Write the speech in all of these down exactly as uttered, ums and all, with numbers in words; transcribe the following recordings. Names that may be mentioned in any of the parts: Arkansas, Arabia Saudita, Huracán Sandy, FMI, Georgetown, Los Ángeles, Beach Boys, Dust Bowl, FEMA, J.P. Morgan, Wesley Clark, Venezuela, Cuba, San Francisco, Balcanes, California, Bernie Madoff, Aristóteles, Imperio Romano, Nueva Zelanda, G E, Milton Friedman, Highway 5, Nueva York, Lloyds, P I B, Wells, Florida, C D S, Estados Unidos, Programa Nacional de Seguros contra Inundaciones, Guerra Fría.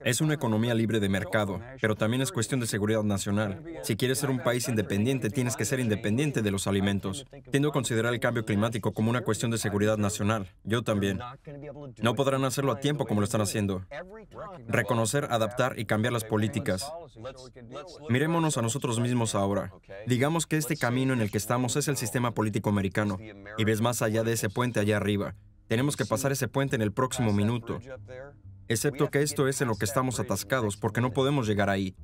Es una economía libre de mercado, pero también es cuestión de seguridad nacional. Si quieres ser un país independiente, tienes que ser independiente de los alimentos. Tiendo a considerar el cambio climático como una cuestión de seguridad nacional. Yo también. No podrán hacerlo a tiempo como lo están haciendo. Reconocer, adaptar y cambiar las políticas. Miremonos a nosotros mismos ahora. Digamos que este camino en el que estamos es el sistema político americano, y ves más allá de ese puente allá arriba. Tenemos que pasar ese puente en el próximo minuto. Excepto que esto es en lo que estamos atascados, porque no podemos llegar ahí.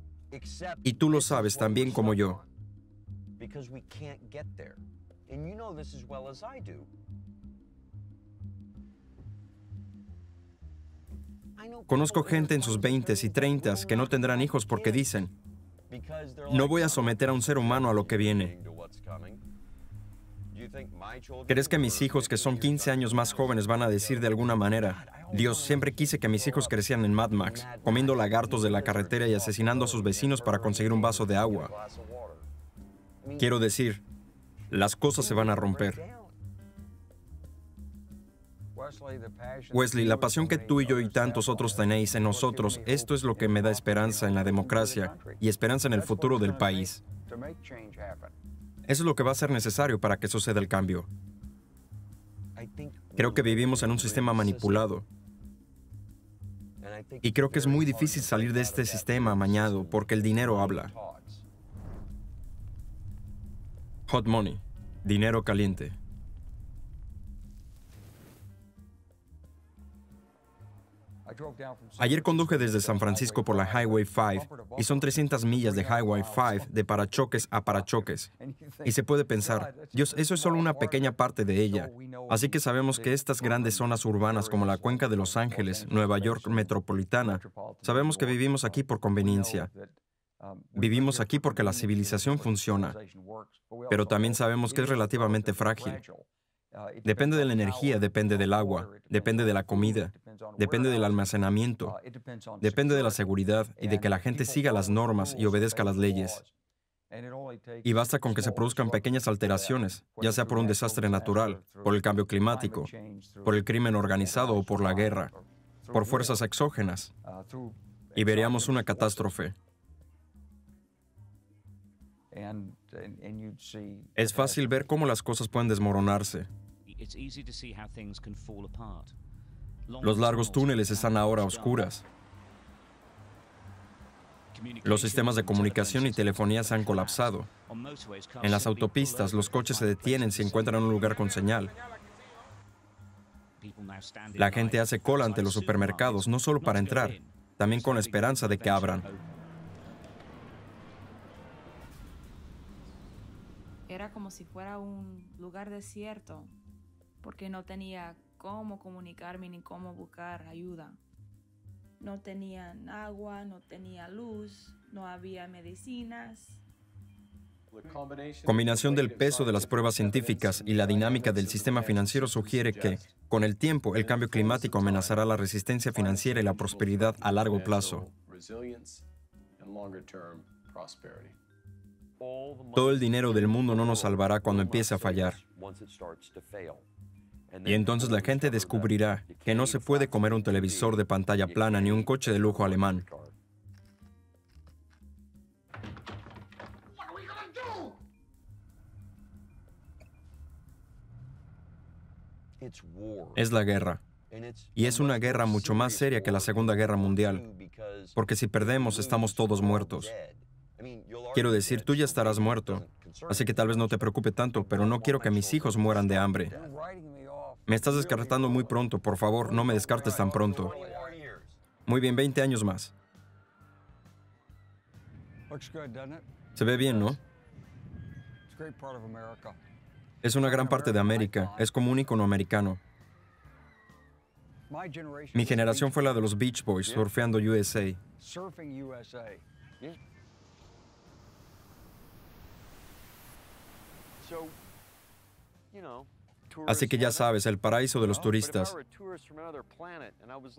Y tú lo sabes tan bien como yo. Conozco gente en sus veintes y treintas que no tendrán hijos porque dicen, no voy a someter a un ser humano a lo que viene. ¿Crees que mis hijos, que son quince años más jóvenes, van a decir de alguna manera, Dios, siempre quise que mis hijos crecieran en Mad Max, comiendo lagartos de la carretera y asesinando a sus vecinos para conseguir un vaso de agua? Quiero decir, las cosas se van a romper. Wesley, la pasión que tú y yo y tantos otros tenéis en nosotros, esto es lo que me da esperanza en la democracia y esperanza en el futuro del país. Eso es lo que va a ser necesario para que suceda el cambio. Creo que vivimos en un sistema manipulado. Y creo que es muy difícil salir de este sistema amañado porque el dinero habla. Hot money, dinero caliente. Ayer conduje desde San Francisco por la Highway cinco, y son trescientas millas de Highway cinco de parachoques a parachoques. Y se puede pensar, Dios, eso es solo una pequeña parte de ella. Así que sabemos que estas grandes zonas urbanas como la cuenca de Los Ángeles, Nueva York metropolitana, sabemos que vivimos aquí por conveniencia. Vivimos aquí porque la civilización funciona, pero también sabemos que es relativamente frágil. Depende de la energía, depende del agua, depende de la comida, depende del almacenamiento, depende de la seguridad y de que la gente siga las normas y obedezca las leyes. Y basta con que se produzcan pequeñas alteraciones, ya sea por un desastre natural, por el cambio climático, por el crimen organizado o por la guerra, por fuerzas exógenas, y veríamos una catástrofe. Es fácil ver cómo las cosas pueden desmoronarse. Los largos túneles están ahora a oscuras. Los sistemas de comunicación y telefonía se han colapsado. En las autopistas, los coches se detienen si encuentran un lugar con señal. La gente hace cola ante los supermercados, no solo para entrar, también con la esperanza de que abran. Era como si fuera un lugar desierto, porque no tenía cómo comunicarme ni cómo buscar ayuda. No tenían agua, no tenía luz, no había medicinas. Combinación del peso de las pruebas científicas y la dinámica del sistema financiero sugiere que, con el tiempo, el cambio climático amenazará la resistencia financiera y la prosperidad a largo plazo. Todo el dinero del mundo no nos salvará cuando empiece a fallar. Y entonces la gente descubrirá que no se puede comer un televisor de pantalla plana ni un coche de lujo alemán. Es la guerra. Y es una guerra mucho más seria que la Segunda Guerra Mundial, porque si perdemos estamos todos muertos. Quiero decir, tú ya estarás muerto, así que tal vez no te preocupe tanto, pero no quiero que mis hijos mueran de hambre. Me estás descartando muy pronto, por favor, no me descartes tan pronto. Muy bien, veinte años más. Se ve bien, ¿no? Es una gran parte de América, es como un ícono americano. Mi generación fue la de los Beach Boys, surfeando U S A. Así que ya sabes, el paraíso de los turistas.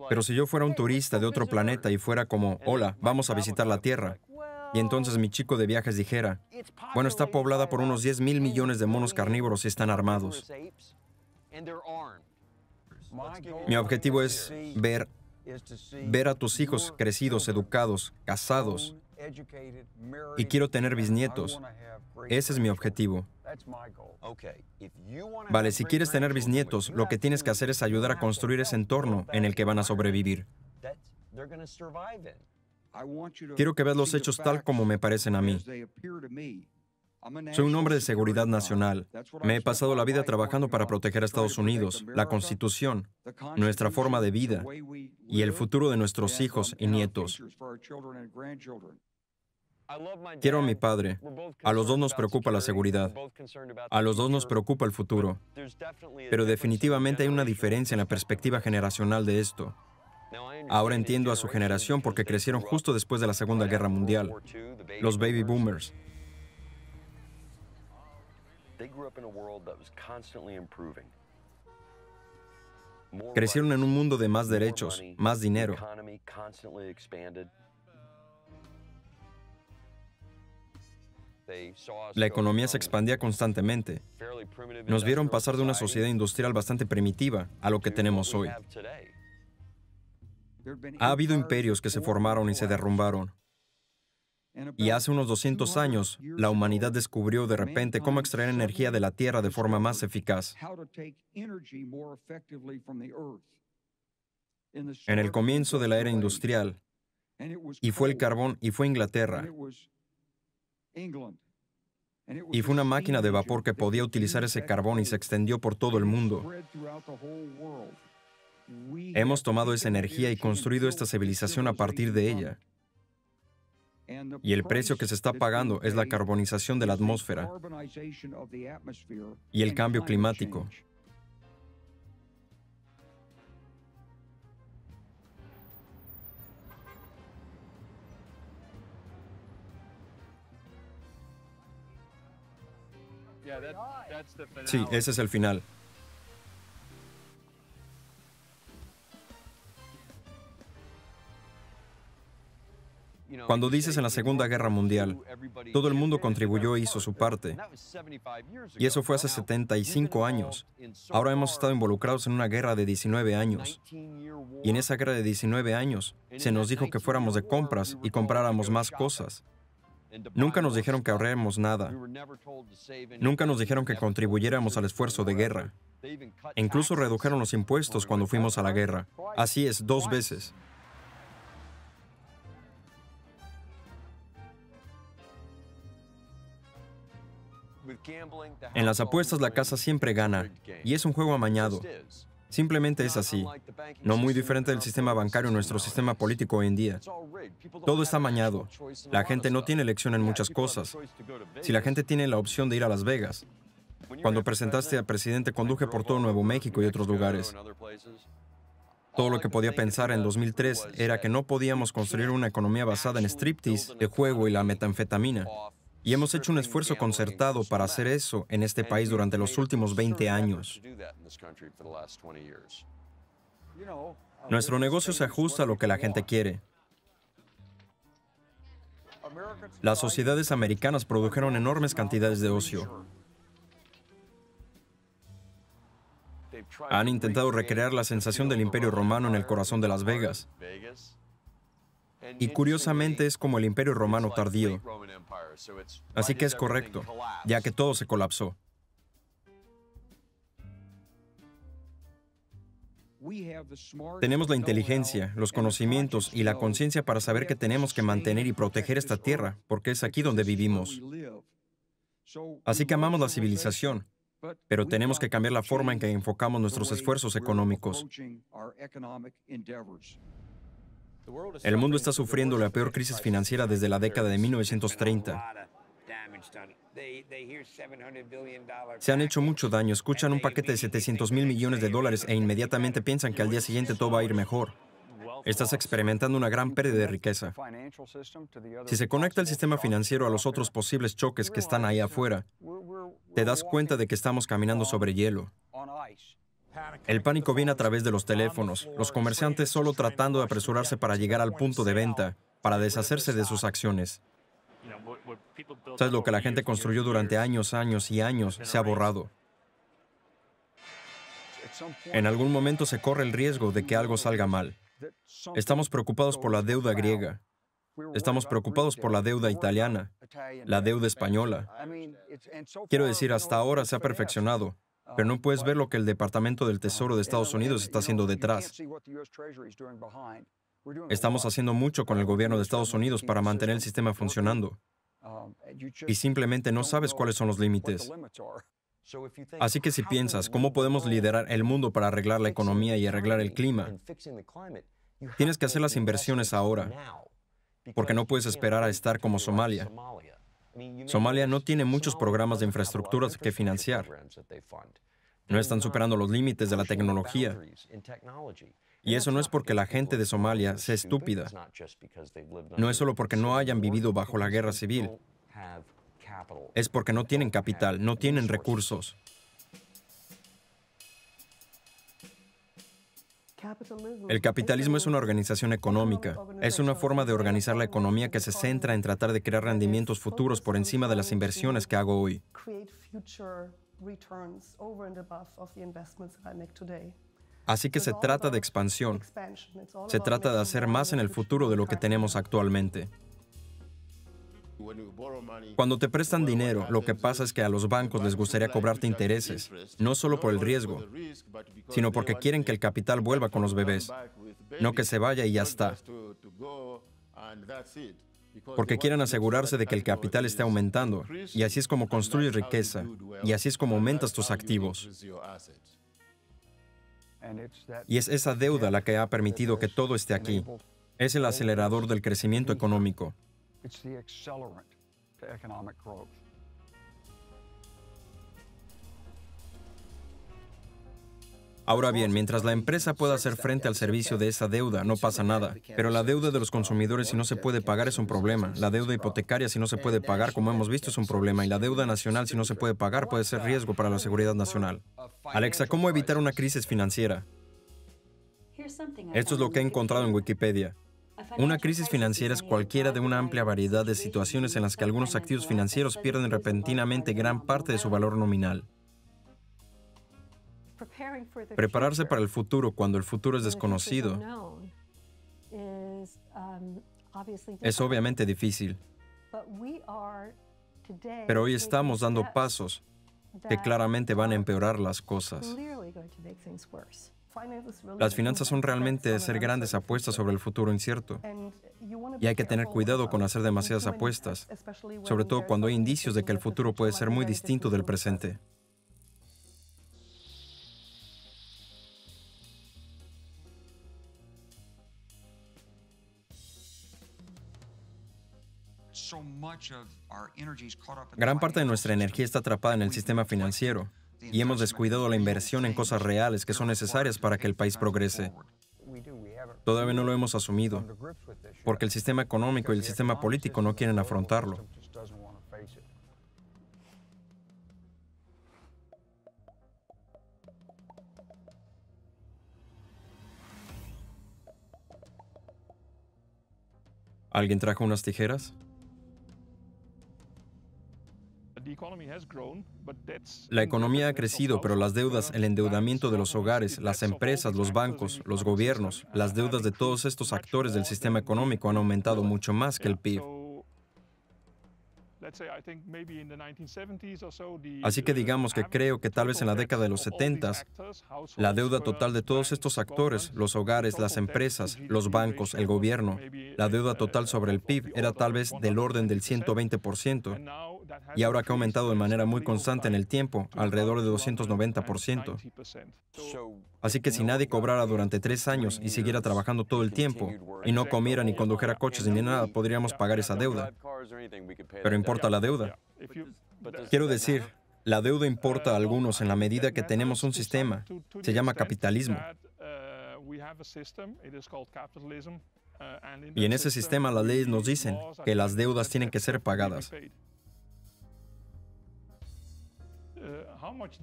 Pero si yo fuera un turista de otro planeta y fuera como, hola, vamos a visitar la Tierra, y entonces mi chico de viajes dijera, bueno, está poblada por unos diez mil millones de monos carnívoros y están armados. Mi objetivo es ver ver a tus hijos crecidos, educados, casados, y quiero tener bisnietos. Ese es mi objetivo. Vale, si quieres tener bisnietos, lo que tienes que hacer es ayudar a construir ese entorno en el que van a sobrevivir. Quiero que veas los hechos tal como me parecen a mí. Soy un hombre de seguridad nacional. Me he pasado la vida trabajando para proteger a Estados Unidos, la Constitución, nuestra forma de vida y el futuro de nuestros hijos y nietos. Quiero a mi padre. A los dos nos preocupa la seguridad. A los dos nos preocupa el futuro. Pero definitivamente hay una diferencia en la perspectiva generacional de esto. Ahora entiendo a su generación porque crecieron justo después de la Segunda Guerra Mundial, los baby boomers. Crecieron en un mundo de más derechos, más dinero. La economía se expandía constantemente. Nos vieron pasar de una sociedad industrial bastante primitiva a lo que tenemos hoy. Ha habido imperios que se formaron y se derrumbaron. Y hace unos doscientos años, la humanidad descubrió de repente cómo extraer energía de la Tierra de forma más eficaz. En el comienzo de la era industrial, y fue el carbón, y fue Inglaterra, y fue una máquina de vapor que podía utilizar ese carbón y se extendió por todo el mundo. Hemos tomado esa energía y construido esta civilización a partir de ella. Y el precio que se está pagando es la carbonización de la atmósfera y el cambio climático. Sí, ese es el final. Cuando dices en la Segunda Guerra Mundial, todo el mundo contribuyó e hizo su parte. Y eso fue hace setenta y cinco años. Ahora hemos estado involucrados en una guerra de diecinueve años. Y en esa guerra de diecinueve años, se nos dijo que fuéramos de compras y compráramos más cosas. Nunca nos dijeron que ahorráramos nada. Nunca nos dijeron que contribuyéramos al esfuerzo de guerra. E incluso redujeron los impuestos cuando fuimos a la guerra. Así es, dos veces. En las apuestas la casa siempre gana, y es un juego amañado. Simplemente es así. No muy diferente del sistema bancario, nuestro sistema político hoy en día. Todo está amañado. La gente no tiene elección en muchas cosas. Si la gente tiene la opción de ir a Las Vegas. Cuando presentaste al presidente, conduje por todo Nuevo México y otros lugares. Todo lo que podía pensar en dos mil tres era que no podíamos construir una economía basada en striptease, el juego y la metanfetamina. Y hemos hecho un esfuerzo concertado para hacer eso en este país durante los últimos veinte años. Nuestro negocio se ajusta a lo que la gente quiere. Las sociedades americanas produjeron enormes cantidades de ocio. Han intentado recrear la sensación del Imperio Romano en el corazón de Las Vegas. Y curiosamente es como el Imperio Romano tardío. Así que es correcto, ya que todo se colapsó. Tenemos la inteligencia, los conocimientos y la conciencia para saber que tenemos que mantener y proteger esta tierra, porque es aquí donde vivimos. Así que amamos la civilización, pero tenemos que cambiar la forma en que enfocamos nuestros esfuerzos económicos. El mundo está sufriendo la peor crisis financiera desde la década de mil novecientos treinta. Se han hecho mucho daño, escuchan un paquete de setecientos mil millones de dólares e inmediatamente piensan que al día siguiente todo va a ir mejor. Estás experimentando una gran pérdida de riqueza. Si se conecta el sistema financiero a los otros posibles choques que están ahí afuera, te das cuenta de que estamos caminando sobre hielo. El pánico viene a través de los teléfonos, los comerciantes solo tratando de apresurarse para llegar al punto de venta, para deshacerse de sus acciones. ¿Sabes lo que la gente construyó durante años, años y años? Se ha borrado. En algún momento se corre el riesgo de que algo salga mal. Estamos preocupados por la deuda griega. Estamos preocupados por la deuda italiana, la deuda española. Quiero decir, hasta ahora se ha perfeccionado, pero no puedes ver lo que el Departamento del Tesoro de Estados Unidos está haciendo detrás. Estamos haciendo mucho con el gobierno de Estados Unidos para mantener el sistema funcionando. Y simplemente no sabes cuáles son los límites. Así que si piensas, ¿cómo podemos liderar el mundo para arreglar la economía y arreglar el clima? Tienes que hacer las inversiones ahora, porque no puedes esperar a estar como Somalia. Somalia no tiene muchos programas de infraestructuras que financiar. No están superando los límites de la tecnología. Y eso no es porque la gente de Somalia sea estúpida. No es solo porque no hayan vivido bajo la guerra civil. Es porque no tienen capital, no tienen recursos. El capitalismo es una organización económica. Es una forma de organizar la economía que se centra en tratar de crear rendimientos futuros por encima de las inversiones que hago hoy. Así que se trata de expansión. Se trata de hacer más en el futuro de lo que tenemos actualmente. Cuando te prestan dinero, lo que pasa es que a los bancos les gustaría cobrarte intereses, no solo por el riesgo, sino porque quieren que el capital vuelva con los bebés, no que se vaya y ya está. Porque quieren asegurarse de que el capital esté aumentando, y así es como construyes riqueza, y así es como aumentas tus activos. Y es esa deuda la que ha permitido que todo esté aquí. Es el acelerador del crecimiento económico. It's the accelerant to economic growth. Ahora bien, mientras la empresa pueda hacer frente al servicio de esa deuda, no pasa nada. Pero la deuda de los consumidores si no se puede pagar es un problema. La deuda hipotecaria si no se puede pagar, como hemos visto, es un problema. Y la deuda nacional si no se puede pagar puede ser riesgo para la seguridad nacional. Alexa, ¿cómo evitar una crisis financiera? Esto es lo que he encontrado en Wikipedia. Una crisis financiera es cualquiera de una amplia variedad de situaciones en las que algunos activos financieros pierden repentinamente gran parte de su valor nominal. Prepararse para el futuro cuando el futuro es desconocido es obviamente difícil. Pero hoy estamos dando pasos que claramente van a empeorar las cosas. Las finanzas son realmente hacer grandes apuestas sobre el futuro incierto. Y hay que tener cuidado con hacer demasiadas apuestas, sobre todo cuando hay indicios de que el futuro puede ser muy distinto del presente. Gran parte de nuestra energía está atrapada en el sistema financiero. Y hemos descuidado la inversión en cosas reales que son necesarias para que el país progrese. Todavía no lo hemos asumido, porque el sistema económico y el sistema político no quieren afrontarlo. ¿Alguien trajo unas tijeras? La economía ha crecido, pero las deudas, el endeudamiento de los hogares, las empresas, los bancos, los gobiernos, las deudas de todos estos actores del sistema económico han aumentado mucho más que el P I B. Así que digamos que creo que tal vez en la década de los setenta, la deuda total de todos estos actores, los hogares, las empresas, los bancos, el gobierno, la deuda total sobre el P I B era tal vez del orden del ciento veinte por ciento, y ahora que ha aumentado de manera muy constante en el tiempo, alrededor de doscientos noventa por ciento. Así que si nadie cobrara durante tres años y siguiera trabajando todo el tiempo, y no comiera ni condujera coches ni nada, podríamos pagar esa deuda. Pero importa la deuda. Quiero decir, la deuda importa a algunos en la medida que tenemos un sistema. Se llama capitalismo. Y en ese sistema las leyes nos dicen que las deudas tienen que ser pagadas.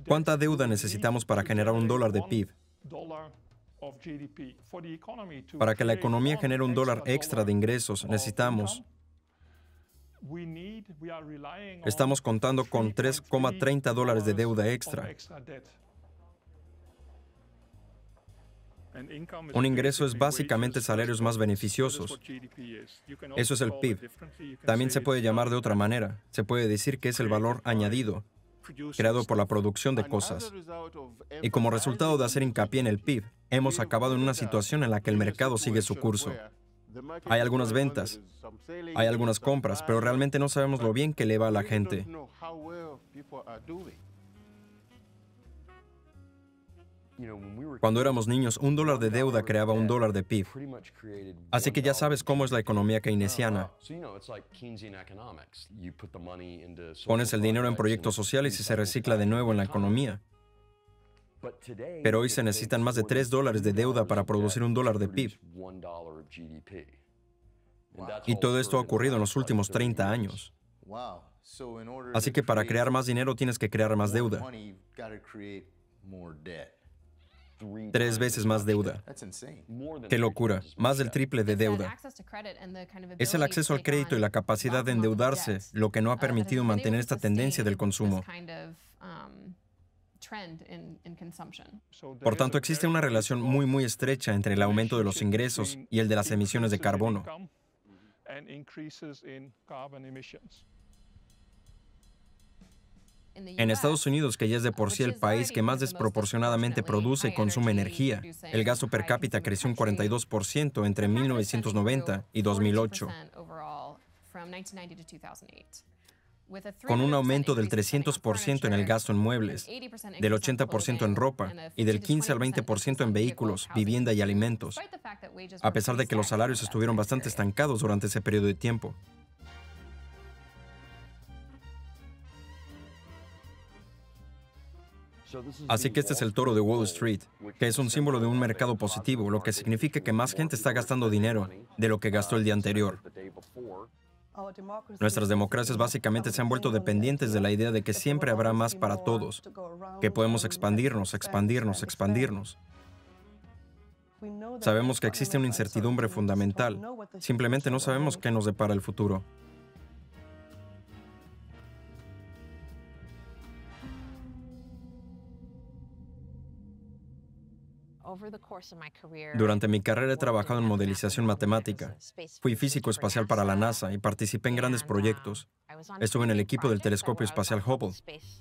¿Cuánta deuda necesitamos para generar un dólar de P I B? Para que la economía genere un dólar extra de ingresos, necesitamos... Estamos contando con tres coma treinta dólares de deuda extra. Un ingreso es básicamente salarios más beneficiosos. Eso es el P I B. También se puede llamar de otra manera. Se puede decir que es el valor añadido creado por la producción de cosas. Y como resultado de hacer hincapié en el P I B, hemos acabado en una situación en la que el mercado sigue su curso. Hay algunas ventas, hay algunas compras, pero realmente no sabemos lo bien que le va a la gente. Cuando éramos niños, un dólar de deuda creaba un dólar de P I B. Así que ya sabes cómo es la economía keynesiana. Pones el dinero en proyectos sociales y se recicla de nuevo en la economía. Pero hoy se necesitan más de tres dólares de deuda para producir un dólar de P I B. Y todo esto ha ocurrido en los últimos treinta años. Así que para crear más dinero tienes que crear más deuda. Tres veces más deuda. ¡Qué locura! Más del triple de deuda. Es el acceso al crédito y la capacidad de endeudarse lo que no ha permitido mantener esta tendencia del consumo. Por tanto, existe una relación muy, muy estrecha entre el aumento de los ingresos y el de las emisiones de carbono. En Estados Unidos, que ya es de por sí el país que más desproporcionadamente produce y consume energía, el gasto per cápita creció un cuarenta y dos por ciento entre mil novecientos noventa y dos mil ocho, con un aumento del trescientos por ciento en el gasto en muebles, del ochenta por ciento en ropa y del quince al veinte por ciento en vehículos, vivienda y alimentos, a pesar de que los salarios estuvieron bastante estancados durante ese periodo de tiempo. Así que este es el toro de Wall Street, que es un símbolo de un mercado positivo, lo que significa que más gente está gastando dinero de lo que gastó el día anterior. Nuestras democracias básicamente se han vuelto dependientes de la idea de que siempre habrá más para todos, que podemos expandirnos, expandirnos, expandirnos. Sabemos que existe una incertidumbre fundamental, simplemente no sabemos qué nos depara el futuro. Durante mi carrera he trabajado en modelización matemática. Fui físico espacial para la NASA y participé en grandes proyectos. Estuve en el equipo del telescopio espacial Hubble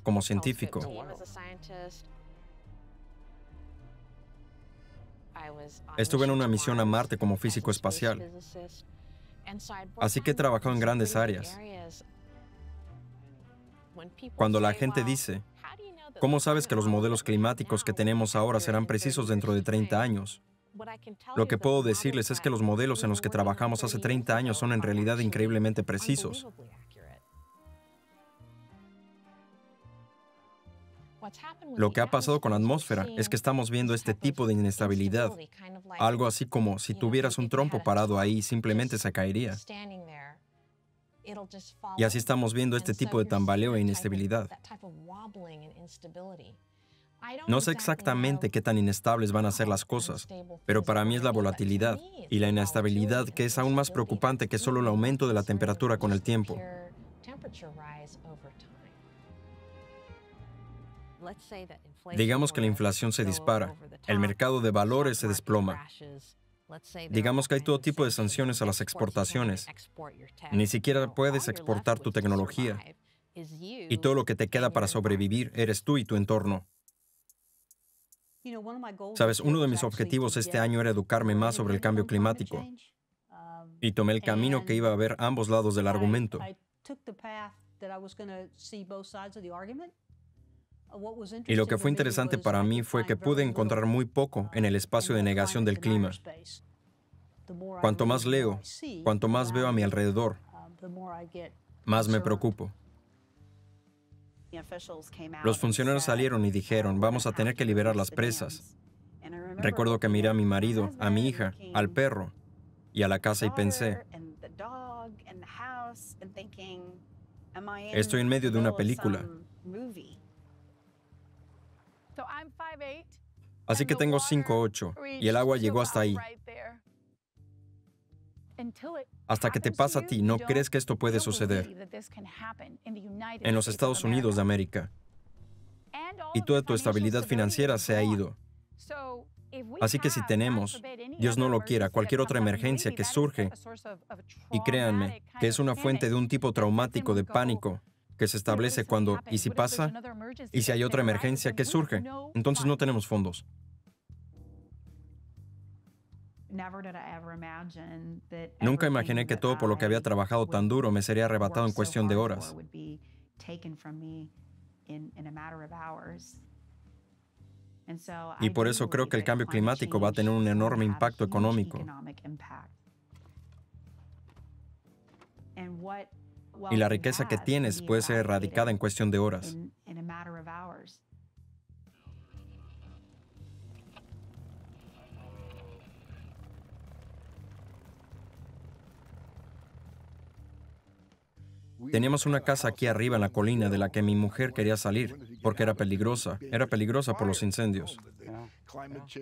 como científico. Estuve en una misión a Marte como físico espacial. Así que he trabajado en grandes áreas. Cuando la gente dice, ¿cómo sabes que los modelos climáticos que tenemos ahora serán precisos dentro de treinta años? Lo que puedo decirles es que los modelos en los que trabajamos hace treinta años son en realidad increíblemente precisos. Lo que ha pasado con la atmósfera es que estamos viendo este tipo de inestabilidad, algo así como si tuvieras un trompo parado ahí, simplemente se caería. Y así estamos viendo este tipo de tambaleo e inestabilidad. No sé exactamente qué tan inestables van a ser las cosas, pero para mí es la volatilidad y la inestabilidad que es aún más preocupante que solo el aumento de la temperatura con el tiempo. Digamos que la inflación se dispara, el mercado de valores se desploma. Digamos que hay todo tipo de sanciones a las exportaciones. Ni siquiera puedes exportar tu tecnología. Y todo lo que te queda para sobrevivir eres tú y tu entorno. Sabes, uno de mis objetivos este año era educarme más sobre el cambio climático. Y tomé el camino que iba a ver ambos lados del argumento. Y lo que fue interesante para mí fue que pude encontrar muy poco en el espacio de negación del clima. Cuanto más leo, cuanto más veo a mi alrededor, más me preocupo. Los funcionarios salieron y dijeron, vamos a tener que liberar las presas. Recuerdo que miré a mi marido, a mi hija, al perro y a la casa y pensé, estoy en medio de una película. Así que tengo cinco ocho y el agua llegó hasta ahí. Hasta que te pasa a ti, no crees que esto puede suceder en los Estados Unidos de América. Y toda tu estabilidad financiera se ha ido. Así que si tenemos, Dios no lo quiera, cualquier otra emergencia que surge, y créanme, que es una fuente de un tipo traumático de pánico que se establece cuando, y si pasa, y si hay otra emergencia que surge, entonces no tenemos fondos. Nunca imaginé que todo por lo que había trabajado tan duro me sería arrebatado en cuestión de horas. Y por eso creo que el cambio climático va a tener un enorme impacto económico. Y la riqueza que tienes puede ser erradicada en cuestión de horas. Teníamos una casa aquí arriba en la colina de la que mi mujer quería salir, porque era peligrosa. Era peligrosa por los incendios.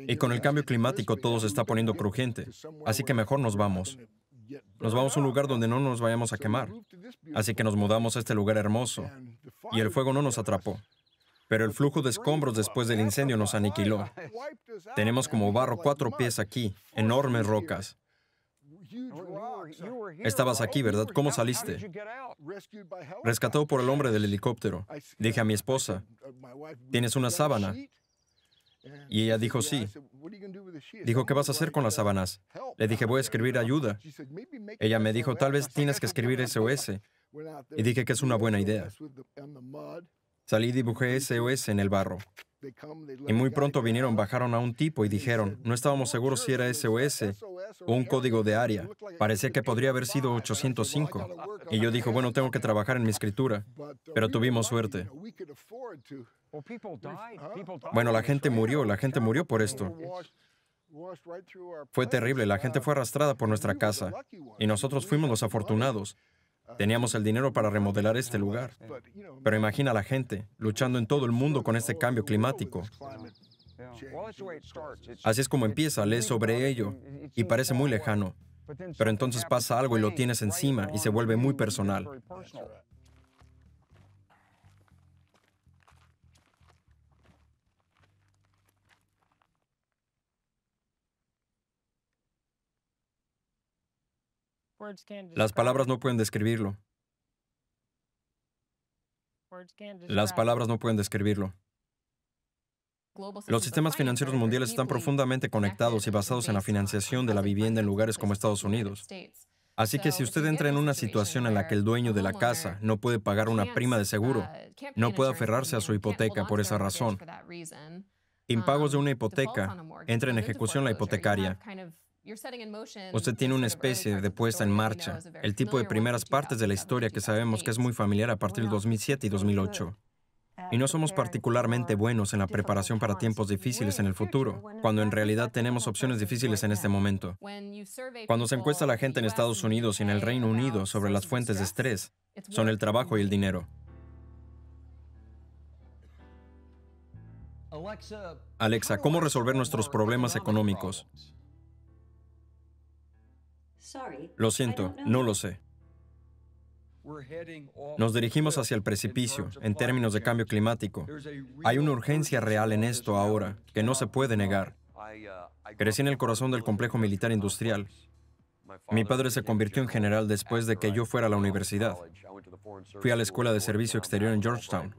Y con el cambio climático todo se está poniendo crujiente, así que mejor nos vamos. Nos vamos a un lugar donde no nos vayamos a quemar. Así que nos mudamos a este lugar hermoso, y el fuego no nos atrapó. Pero el flujo de escombros después del incendio nos aniquiló. Tenemos como barro cuatro pies aquí, enormes rocas. Estabas aquí, ¿verdad? ¿Cómo saliste? Rescatado por el hombre del helicóptero. Dije a mi esposa, ¿tienes una sábana? Y ella dijo, sí. Dijo, ¿qué vas a hacer con las sábanas? Le dije, voy a escribir ayuda. Ella me dijo, tal vez tienes que escribir S O S. Y dije que es una buena idea. Salí y dibujé S O S en el barro. Y muy pronto vinieron, bajaron a un tipo y dijeron, no estábamos seguros si era S O S o un código de área. Parecía que podría haber sido ochocientos cinco. Y yo dije, bueno, tengo que trabajar en mi escritura. Pero tuvimos suerte. Bueno, la gente murió, la gente murió por esto. Fue terrible, la gente fue arrastrada por nuestra casa. Y nosotros fuimos los afortunados. Teníamos el dinero para remodelar este lugar. Pero imagina a la gente luchando en todo el mundo con este cambio climático. Así es como empieza, lees sobre ello y parece muy lejano. Pero entonces pasa algo y lo tienes encima y se vuelve muy personal. Las palabras no pueden describirlo. Las palabras no pueden describirlo. Los sistemas financieros mundiales están profundamente conectados y basados en la financiación de la vivienda en lugares como Estados Unidos. Así que si usted entra en una situación en la que el dueño de la casa no puede pagar una prima de seguro, no puede aferrarse a su hipoteca por esa razón. Impagos de una hipoteca, entra en ejecución la hipotecaria. Usted tiene una especie de puesta en marcha, el tipo de primeras partes de la historia que sabemos que es muy familiar a partir del dos mil siete y dos mil ocho. Y no somos particularmente buenos en la preparación para tiempos difíciles en el futuro, cuando en realidad tenemos opciones difíciles en este momento. Cuando se encuesta a la gente en Estados Unidos y en el Reino Unido sobre las fuentes de estrés, son el trabajo y el dinero. Alexa, ¿cómo resolver nuestros problemas económicos? Lo siento, no lo sé. Nos dirigimos hacia el precipicio en términos de cambio climático. Hay una urgencia real en esto ahora que no se puede negar. Crecí en el corazón del complejo militar industrial. Mi padre se convirtió en general después de que yo fuera a la universidad. Fui a la escuela de servicio exterior en Georgetown.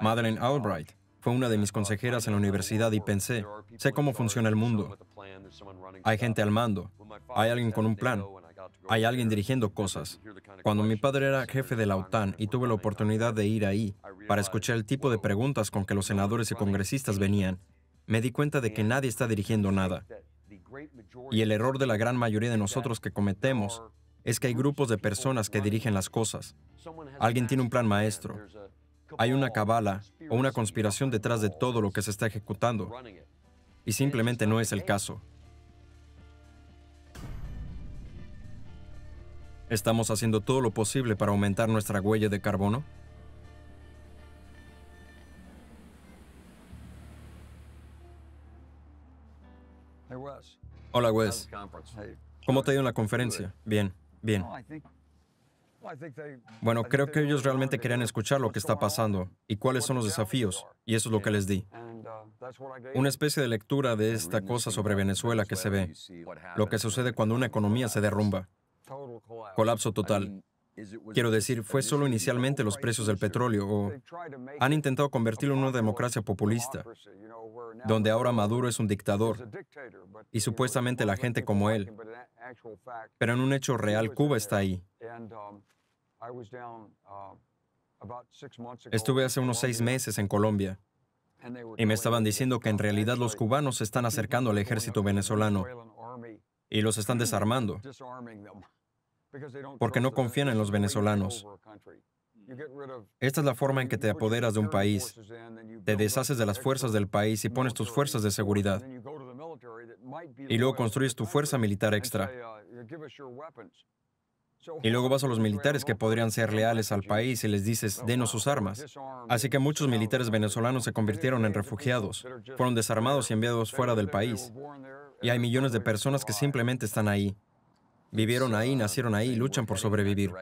Madeleine Albright fue una de mis consejeras en la universidad y pensé, sé cómo funciona el mundo. Hay gente al mando, hay alguien con un plan, hay alguien dirigiendo cosas. Cuando mi padre era jefe de la OTAN y tuve la oportunidad de ir ahí para escuchar el tipo de preguntas con que los senadores y congresistas venían, me di cuenta de que nadie está dirigiendo nada. Y el error de la gran mayoría de nosotros que cometemos es que hay grupos de personas que dirigen las cosas. Alguien tiene un plan maestro. Hay una cabala o una conspiración detrás de todo lo que se está ejecutando, y simplemente no es el caso. ¿Estamos haciendo todo lo posible para aumentar nuestra huella de carbono? Hola, Wes. ¿Cómo te ha ido en la conferencia? Bien, bien. Bueno, creo que ellos realmente querían escuchar lo que está pasando y cuáles son los desafíos, y eso es lo que les di. Una especie de lectura de esta cosa sobre Venezuela que se ve, lo que sucede cuando una economía se derrumba. Colapso total. Quiero decir, fue solo inicialmente los precios del petróleo, o han intentado convertirlo en una democracia populista, donde ahora Maduro es un dictador, y supuestamente la gente como él. Pero en un hecho real, Cuba está ahí. Estuve hace unos seis meses en Colombia, y me estaban diciendo que en realidad los cubanos se están acercando al ejército venezolano, y los están desarmando, porque no confían en los venezolanos. Esta es la forma en que te apoderas de un país, te deshaces de las fuerzas del país y pones tus fuerzas de seguridad, y luego construyes tu fuerza militar extra, y luego vas a los militares que podrían ser leales al país y les dices, denos sus armas. Así que muchos militares venezolanos se convirtieron en refugiados, fueron desarmados y enviados fuera del país, y hay millones de personas que simplemente están ahí. Vivieron ahí, nacieron ahí, luchan por sobrevivir.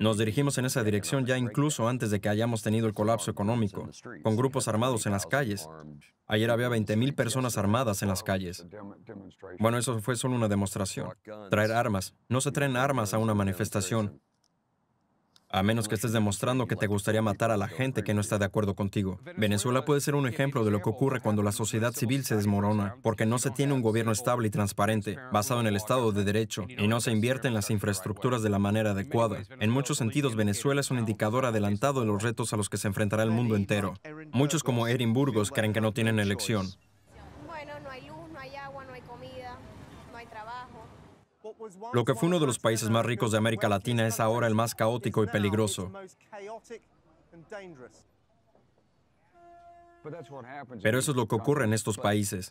Nos dirigimos en esa dirección ya incluso antes de que hayamos tenido el colapso económico, con grupos armados en las calles. Ayer había veinte mil personas armadas en las calles. Bueno, eso fue solo una demostración. Traer armas. No se traen armas a una manifestación, a menos que estés demostrando que te gustaría matar a la gente que no está de acuerdo contigo. Venezuela puede ser un ejemplo de lo que ocurre cuando la sociedad civil se desmorona, porque no se tiene un gobierno estable y transparente, basado en el Estado de Derecho, y no se invierte en las infraestructuras de la manera adecuada. En muchos sentidos, Venezuela es un indicador adelantado de los retos a los que se enfrentará el mundo entero. Muchos como Erin Burgos creen que no tienen elección. Bueno, no hay luz, no hay agua, no hay comida, no hay trabajo. Lo que fue uno de los países más ricos de América Latina es ahora el más caótico y peligroso. Pero eso es lo que ocurre en estos países.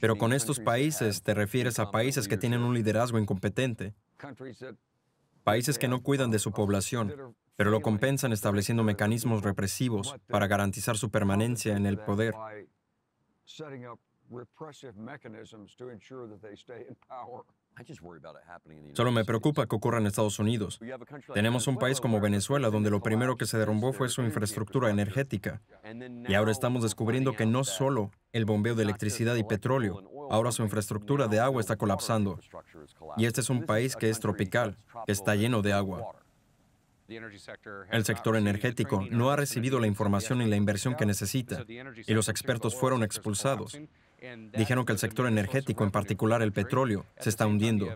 Pero con estos países te refieres a países que tienen un liderazgo incompetente, países que no cuidan de su población, pero lo compensan estableciendo mecanismos represivos para garantizar su permanencia en el poder. Solo me preocupa que ocurra en Estados Unidos. Tenemos un país como Venezuela, donde lo primero que se derrumbó fue su infraestructura energética. Y ahora estamos descubriendo que no solo el bombeo de electricidad y petróleo, ahora su infraestructura de agua está colapsando. Y este es un país que es tropical, que está lleno de agua. El sector energético no ha recibido la información y la inversión que necesita, y los expertos fueron expulsados. Dijeron que el sector energético, en particular el petróleo, se está hundiendo,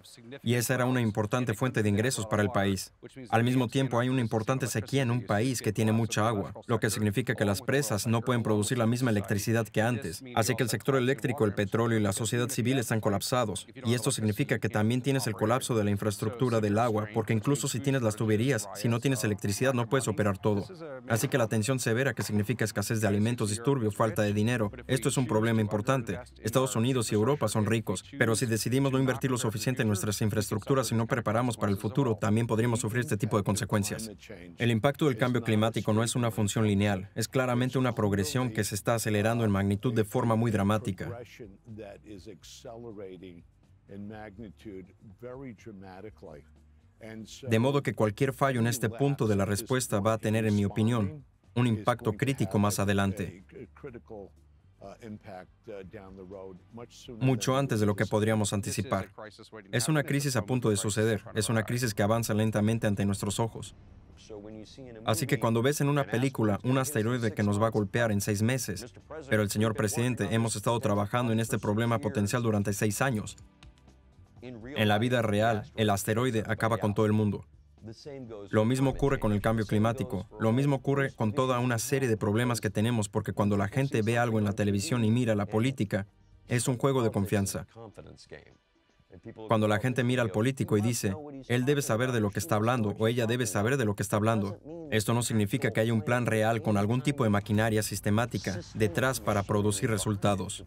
y esa era una importante fuente de ingresos para el país. Al mismo tiempo, hay una importante sequía en un país que tiene mucha agua, lo que significa que las presas no pueden producir la misma electricidad que antes. Así que el sector eléctrico, el petróleo y la sociedad civil están colapsados, y esto significa que también tienes el colapso de la infraestructura del agua, porque incluso si tienes las tuberías, si no tienes electricidad, no puedes operar todo. Así que la tensión severa, que significa escasez de alimentos, disturbio, falta de dinero, esto es un problema importante. Estados Unidos y Europa son ricos, pero si decidimos no invertir lo suficiente en nuestras infraestructuras y no preparamos para el futuro, también podríamos sufrir este tipo de consecuencias. El impacto del cambio climático no es una función lineal, es claramente una progresión que se está acelerando en magnitud de forma muy dramática. De modo que cualquier fallo en este punto de la respuesta va a tener, en mi opinión, un impacto crítico más adelante, mucho antes de lo que podríamos anticipar. Es una crisis a punto de suceder, es una crisis que avanza lentamente ante nuestros ojos. Así que cuando ves en una película un asteroide que nos va a golpear en seis meses, pero el señor presidente, hemos estado trabajando en este problema potencial durante seis años. En la vida real, el asteroide acaba con todo el mundo. Lo mismo ocurre con el cambio climático, lo mismo ocurre con toda una serie de problemas que tenemos, porque cuando la gente ve algo en la televisión y mira la política, es un juego de confianza. Cuando la gente mira al político y dice, él debe saber de lo que está hablando o ella debe saber de lo que está hablando, esto no significa que haya un plan real con algún tipo de maquinaria sistemática detrás para producir resultados.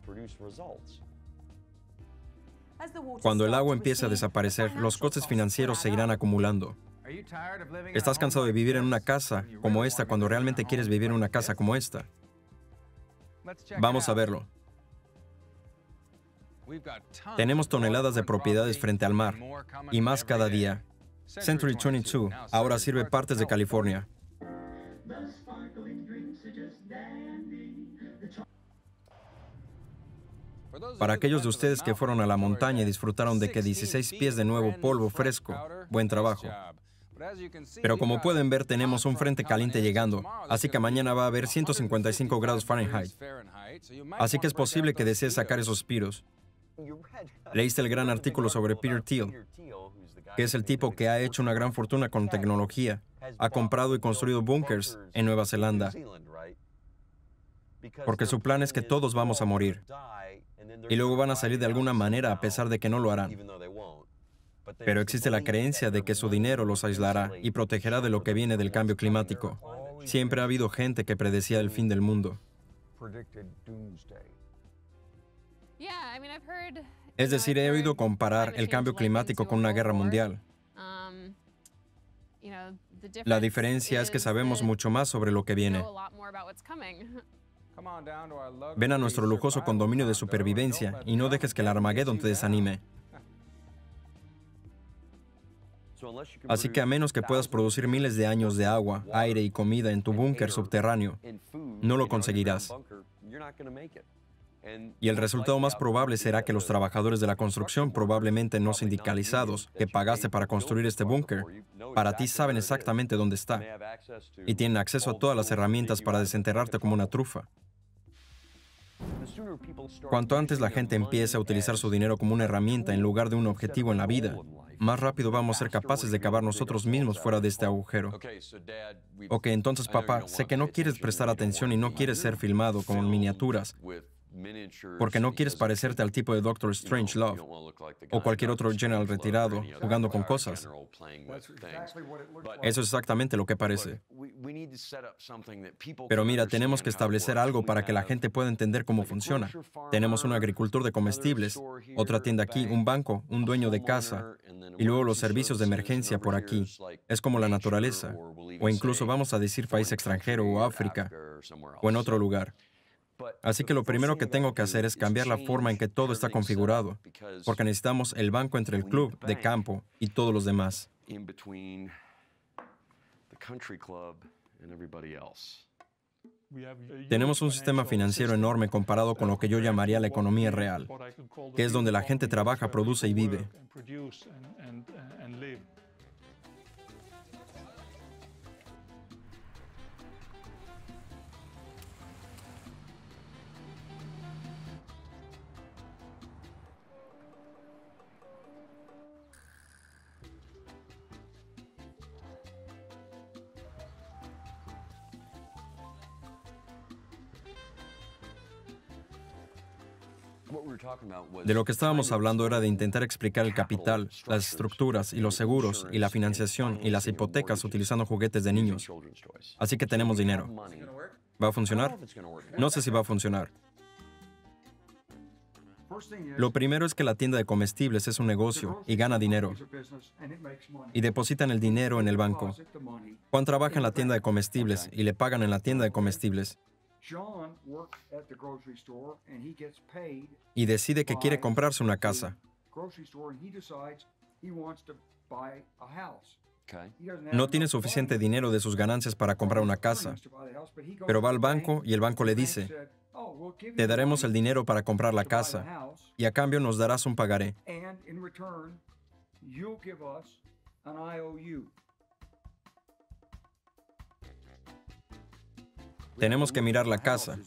Cuando el agua empiece a desaparecer, los costes financieros se irán acumulando. ¿Estás cansado de vivir en una casa como esta cuando realmente quieres vivir en una casa como esta? Vamos a verlo. Tenemos toneladas de propiedades frente al mar, y más cada día. Century veintidós ahora sirve partes de California. Para aquellos de ustedes que fueron a la montaña y disfrutaron de que dieciséis pies de nuevo polvo fresco, buen trabajo. Pero como pueden ver, tenemos un frente caliente llegando, así que mañana va a haber ciento cincuenta y cinco grados Fahrenheit. Así que es posible que desees sacar esos piros. Leíste el gran artículo sobre Peter Thiel, que es el tipo que ha hecho una gran fortuna con tecnología, ha comprado y construido búnkers en Nueva Zelanda, porque su plan es que todos vamos a morir, y luego van a salir de alguna manera a pesar de que no lo harán. Pero existe la creencia de que su dinero los aislará y protegerá de lo que viene del cambio climático. Siempre ha habido gente que predecía el fin del mundo. Es decir, he oído comparar el cambio climático con una guerra mundial. La diferencia es que sabemos mucho más sobre lo que viene. Ven a nuestro lujoso condominio de supervivencia y no dejes que el Armagedón te desanime. Así que a menos que puedas producir miles de años de agua, aire y comida en tu búnker subterráneo, no lo conseguirás. Y el resultado más probable será que los trabajadores de la construcción, probablemente no sindicalizados, que pagaste para construir este búnker, para ti saben exactamente dónde está y tienen acceso a todas las herramientas para desenterrarte como una trufa. Cuanto antes la gente empiece a utilizar su dinero como una herramienta en lugar de un objetivo en la vida, más rápido vamos a ser capaces de cavar nosotros mismos fuera de este agujero. Ok, entonces papá, sé que no quieres prestar atención y no quieres ser filmado con miniaturas, porque no quieres parecerte al tipo de Doctor Strangelove o cualquier otro general retirado jugando con cosas. Eso es exactamente lo que parece. Pero mira, tenemos que establecer algo para que la gente pueda entender cómo funciona. Tenemos un agricultor de comestibles, otra tienda aquí, un banco, un dueño de casa, y luego los servicios de emergencia por aquí. Es como la naturaleza, o incluso vamos a decir país extranjero o África, o en otro lugar. Así que lo primero que tengo que hacer es cambiar la forma en que todo está configurado, porque necesitamos el banco entre el club de campo y todos los demás. Tenemos un sistema financiero enorme comparado con lo que yo llamaría la economía real, que es donde la gente trabaja, produce y vive. De lo que estábamos hablando era de intentar explicar el capital, las estructuras y los seguros y la financiación y las hipotecas utilizando juguetes de niños. Así que tenemos dinero. ¿Va a funcionar? No sé si va a funcionar. Lo primero es que la tienda de comestibles es un negocio y gana dinero. Y depositan el dinero en el banco. Juan trabaja en la tienda de comestibles y le pagan en la tienda de comestibles. Y decide que quiere comprarse una casa. No tiene suficiente dinero de sus ganancias para comprar una casa, pero va al banco y el banco le dice, te daremos el dinero para comprar la casa y a cambio nos darás un pagaré. Tenemos que mirar la casa.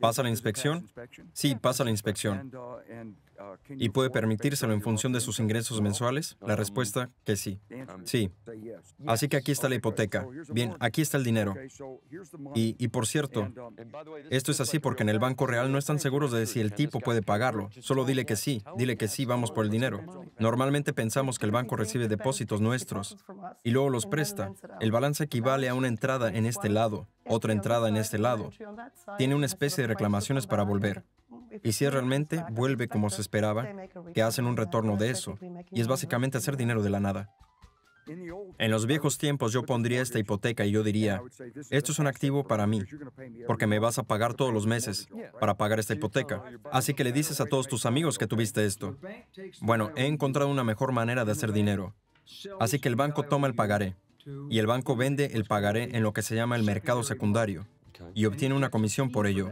¿Pasa la inspección? Sí, pasa la inspección. ¿Y puede permitírselo en función de sus ingresos mensuales? La respuesta, que sí. Sí. Así que aquí está la hipoteca. Bien, aquí está el dinero. Y, y por cierto, esto es así porque en el Banco Real no están seguros de si el tipo puede pagarlo. Solo dile que sí, dile que sí, vamos por el dinero. Normalmente pensamos que el banco recibe depósitos nuestros y luego los presta. El balance equivale a una entrada en este lado, otra entrada en este lado. Tiene una especie de reclamaciones para volver. Y si realmente vuelve como se esperaba, que hacen un retorno de eso, y es básicamente hacer dinero de la nada. En los viejos tiempos yo pondría esta hipoteca y yo diría, esto es un activo para mí, porque me vas a pagar todos los meses para pagar esta hipoteca. Así que le dices a todos tus amigos que tuviste esto. Bueno, he encontrado una mejor manera de hacer dinero. Así que el banco toma el pagaré y el banco vende el pagaré en lo que se llama el mercado secundario y obtiene una comisión por ello.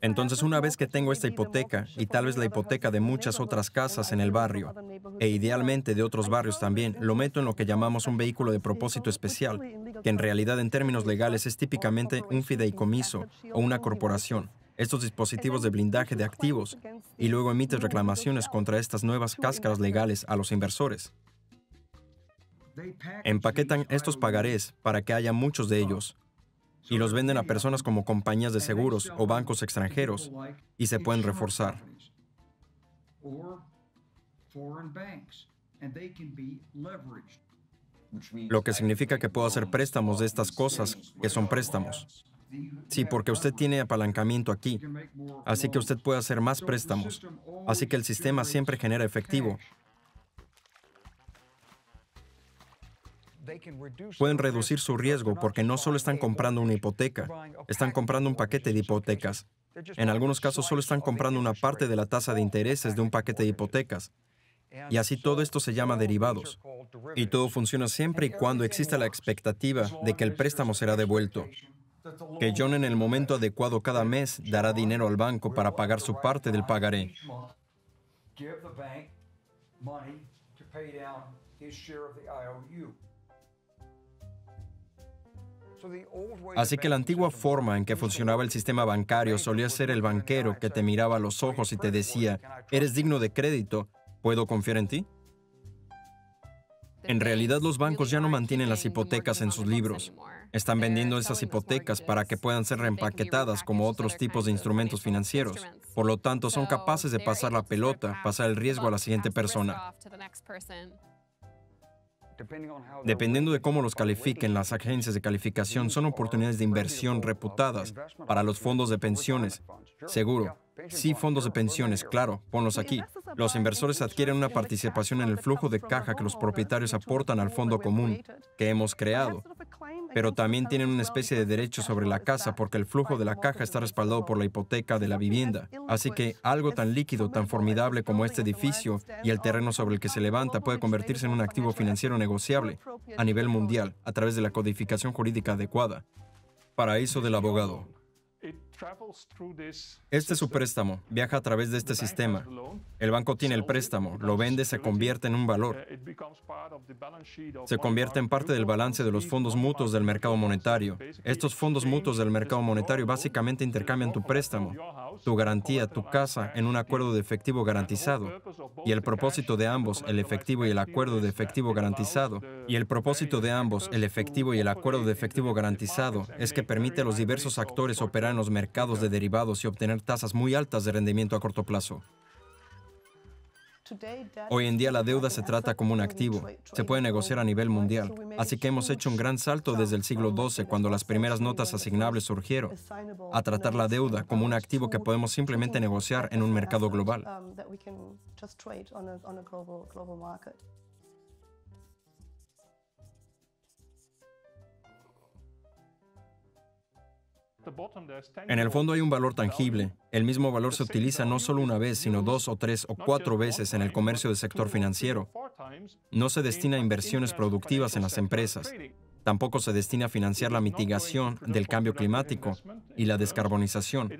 Entonces, una vez que tengo esta hipoteca y tal vez la hipoteca de muchas otras casas en el barrio, e idealmente de otros barrios también, lo meto en lo que llamamos un vehículo de propósito especial, que en realidad en términos legales es típicamente un fideicomiso o una corporación. Estos dispositivos de blindaje de activos, y luego emites reclamaciones contra estas nuevas cáscaras legales a los inversores. Empaquetan estos pagarés para que haya muchos de ellos, y los venden a personas como compañías de seguros o bancos extranjeros, y se pueden reforzar. Lo que significa que puedo hacer préstamos de estas cosas que son préstamos. Sí, porque usted tiene apalancamiento aquí, así que usted puede hacer más préstamos. Así que el sistema siempre genera efectivo. Pueden reducir su riesgo porque no solo están comprando una hipoteca, están comprando un paquete de hipotecas. En algunos casos solo están comprando una parte de la tasa de intereses de un paquete de hipotecas. Y así todo esto se llama derivados. Y todo funciona siempre y cuando exista la expectativa de que el préstamo será devuelto, que John en el momento adecuado cada mes dará dinero al banco para pagar su parte del pagaré. Así que la antigua forma en que funcionaba el sistema bancario solía ser el banquero que te miraba a los ojos y te decía, «¿Eres digno de crédito? ¿Puedo confiar en ti?». En realidad, los bancos ya no mantienen las hipotecas en sus libros. Están vendiendo esas hipotecas para que puedan ser reempaquetadas como otros tipos de instrumentos financieros. Por lo tanto, son capaces de pasar la pelota, pasar el riesgo a la siguiente persona. Dependiendo de cómo los califiquen, las agencias de calificación son oportunidades de inversión reputadas para los fondos de pensiones. Seguro. Sí, fondos de pensiones, claro, ponlos aquí. Los inversores adquieren una participación en el flujo de caja que los propietarios aportan al fondo común que hemos creado, pero también tienen una especie de derecho sobre la casa porque el flujo de la caja está respaldado por la hipoteca de la vivienda. Así que algo tan líquido, tan formidable como este edificio y el terreno sobre el que se levanta puede convertirse en un activo financiero negociable a nivel mundial a través de la codificación jurídica adecuada. Paraíso del abogado. Este es su préstamo, viaja a través de este sistema. El banco tiene el préstamo, lo vende, se convierte en un valor. Se convierte en parte del balance de los fondos mutuos del mercado monetario. Estos fondos mutuos del mercado monetario básicamente intercambian tu préstamo, tu garantía, tu casa, en un acuerdo de efectivo garantizado. Y el propósito de ambos, el efectivo y el acuerdo de efectivo garantizado, y el propósito de ambos, el efectivo y el acuerdo de efectivo garantizado, es que permite a los diversos actores operar en los mercados mercados de derivados y obtener tasas muy altas de rendimiento a corto plazo. Hoy en día la deuda se trata como un activo, se puede negociar a nivel mundial, así que hemos hecho un gran salto desde el siglo doce, cuando las primeras notas asignables surgieron, a tratar la deuda como un activo que podemos simplemente negociar en un mercado global. En el fondo hay un valor tangible. El mismo valor se utiliza no solo una vez, sino dos o tres o cuatro veces en el comercio del sector financiero. No se destina a inversiones productivas en las empresas. Tampoco se destina a financiar la mitigación del cambio climático y la descarbonización.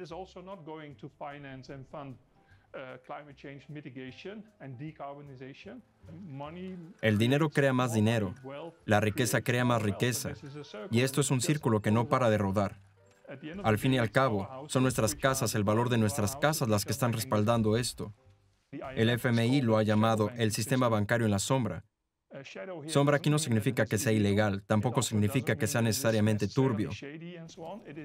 El dinero crea más dinero. La riqueza crea más riqueza. Y esto es un círculo que no para de rodar. Al fin y al cabo, son nuestras casas, el valor de nuestras casas, las que están respaldando esto. El F M I lo ha llamado el sistema bancario en la sombra. Sombra aquí no significa que sea ilegal, tampoco significa que sea necesariamente turbio.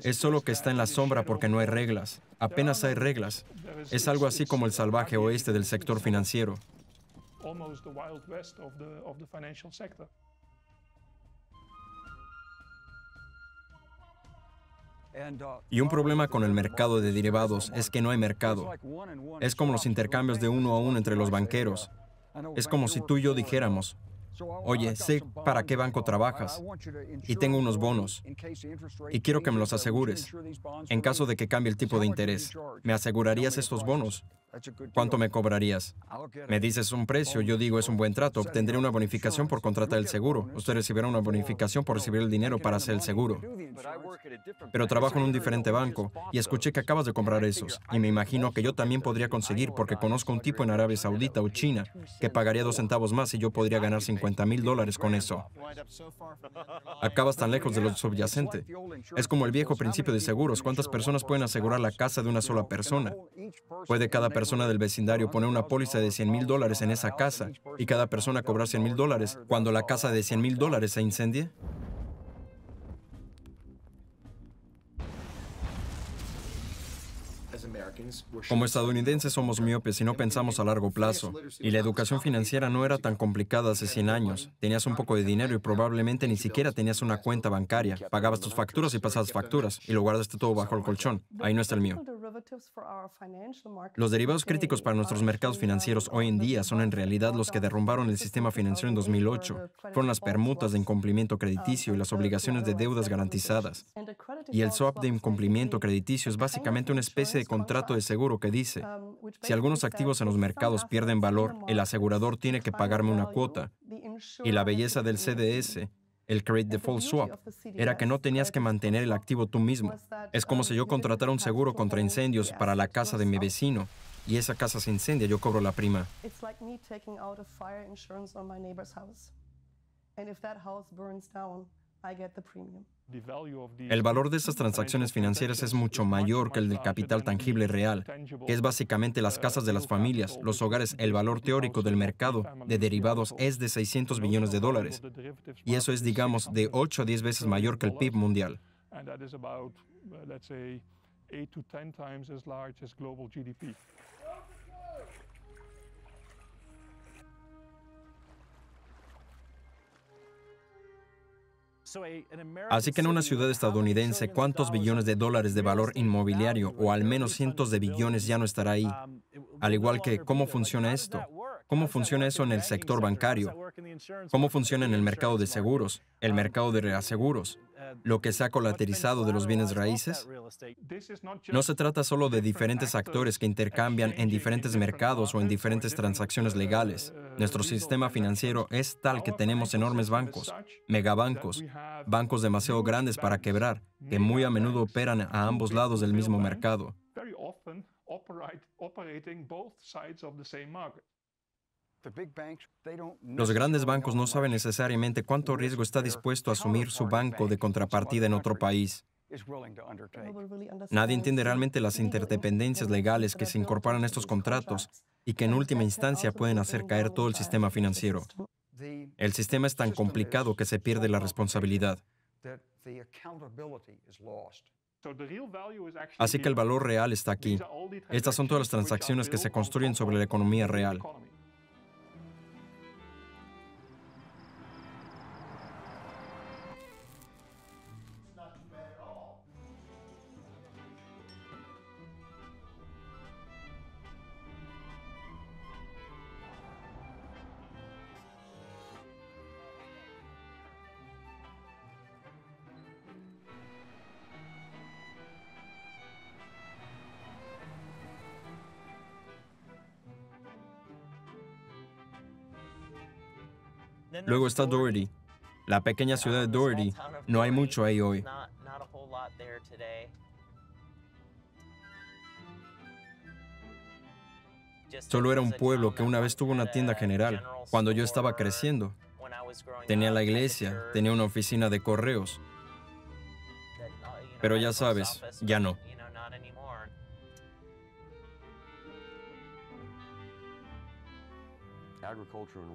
Es solo que está en la sombra porque no hay reglas. Apenas hay reglas. Es algo así como el salvaje oeste del sector financiero. Y un problema con el mercado de derivados es que no hay mercado. Es como los intercambios de uno a uno entre los banqueros. Es como si tú y yo dijéramos, Oye, sé para qué banco trabajas y tengo unos bonos y quiero que me los asegures. En caso de que cambie el tipo de interés, ¿me asegurarías estos bonos? ¿Cuánto me cobrarías? Me dices un precio, yo digo es un buen trato, obtendré una bonificación por contratar el seguro. Usted recibirá una bonificación por recibir el dinero para hacer el seguro. Pero trabajo en un diferente banco y escuché que acabas de comprar esos y me imagino que yo también podría conseguir porque conozco un tipo en Arabia Saudita o China que pagaría dos centavos más y yo podría ganar cincuenta mil dólares con eso. Acabas tan lejos de lo subyacente. Es como el viejo principio de seguros. ¿Cuántas personas pueden asegurar la casa de una sola persona? Puede cada persona persona del vecindario poner una póliza de cien mil dólares en esa casa y cada persona cobrar cien mil dólares cuando la casa de cien mil dólares se incendie? Como estadounidenses somos miopes y no pensamos a largo plazo. Y la educación financiera no era tan complicada hace cien años. Tenías un poco de dinero y probablemente ni siquiera tenías una cuenta bancaria. Pagabas tus facturas y pasabas facturas y lo guardaste todo bajo el colchón. Ahí no está el mío. Los derivados críticos para nuestros mercados financieros hoy en día son en realidad los que derrumbaron el sistema financiero en dos mil ocho. Fueron las permutas de incumplimiento crediticio y las obligaciones de deudas garantizadas. Y el swap de incumplimiento crediticio es básicamente una especie de contrato de seguro que dice, si algunos activos en los mercados pierden valor, el asegurador tiene que pagarme una cuota. Y la belleza del C D S, el Credit Default Swap, era que no tenías que mantener el activo tú mismo. Es como si yo contratara un seguro contra incendios para la casa de mi vecino y esa casa se incendia, yo cobro la prima. El valor de estas transacciones financieras es mucho mayor que el del capital tangible real, que es básicamente las casas de las familias, los hogares. El valor teórico del mercado de derivados es de seiscientos billones de dólares, y eso es, digamos, de ocho a diez veces mayor que el P I B mundial. Así que en una ciudad estadounidense, ¿cuántos billones de dólares de valor inmobiliario o al menos cientos de billones ya no estará ahí? Al igual que, ¿cómo funciona esto? ¿Cómo funciona eso en el sector bancario? ¿Cómo funciona en el mercado de seguros, el mercado de reaseguros, lo que se ha colateralizado de los bienes raíces? No se trata solo de diferentes actores que intercambian en diferentes mercados o en diferentes transacciones legales. Nuestro sistema financiero es tal que tenemos enormes bancos, megabancos, bancos demasiado grandes para quebrar, que muy a menudo operan a ambos lados del mismo mercado. Los grandes bancos no saben necesariamente cuánto riesgo está dispuesto a asumir su banco de contrapartida en otro país. Nadie entiende realmente las interdependencias legales que se incorporan a estos contratos y que en última instancia pueden hacer caer todo el sistema financiero. El sistema es tan complicado que se pierde la responsabilidad. Así que el valor real está aquí. Estas son todas las transacciones que se construyen sobre la economía real. Luego está Doherty, la pequeña ciudad de Doherty. No hay mucho ahí hoy. Solo era un pueblo que una vez tuvo una tienda general. Cuando yo estaba creciendo, tenía la iglesia, tenía una oficina de correos. Pero ya sabes, ya no.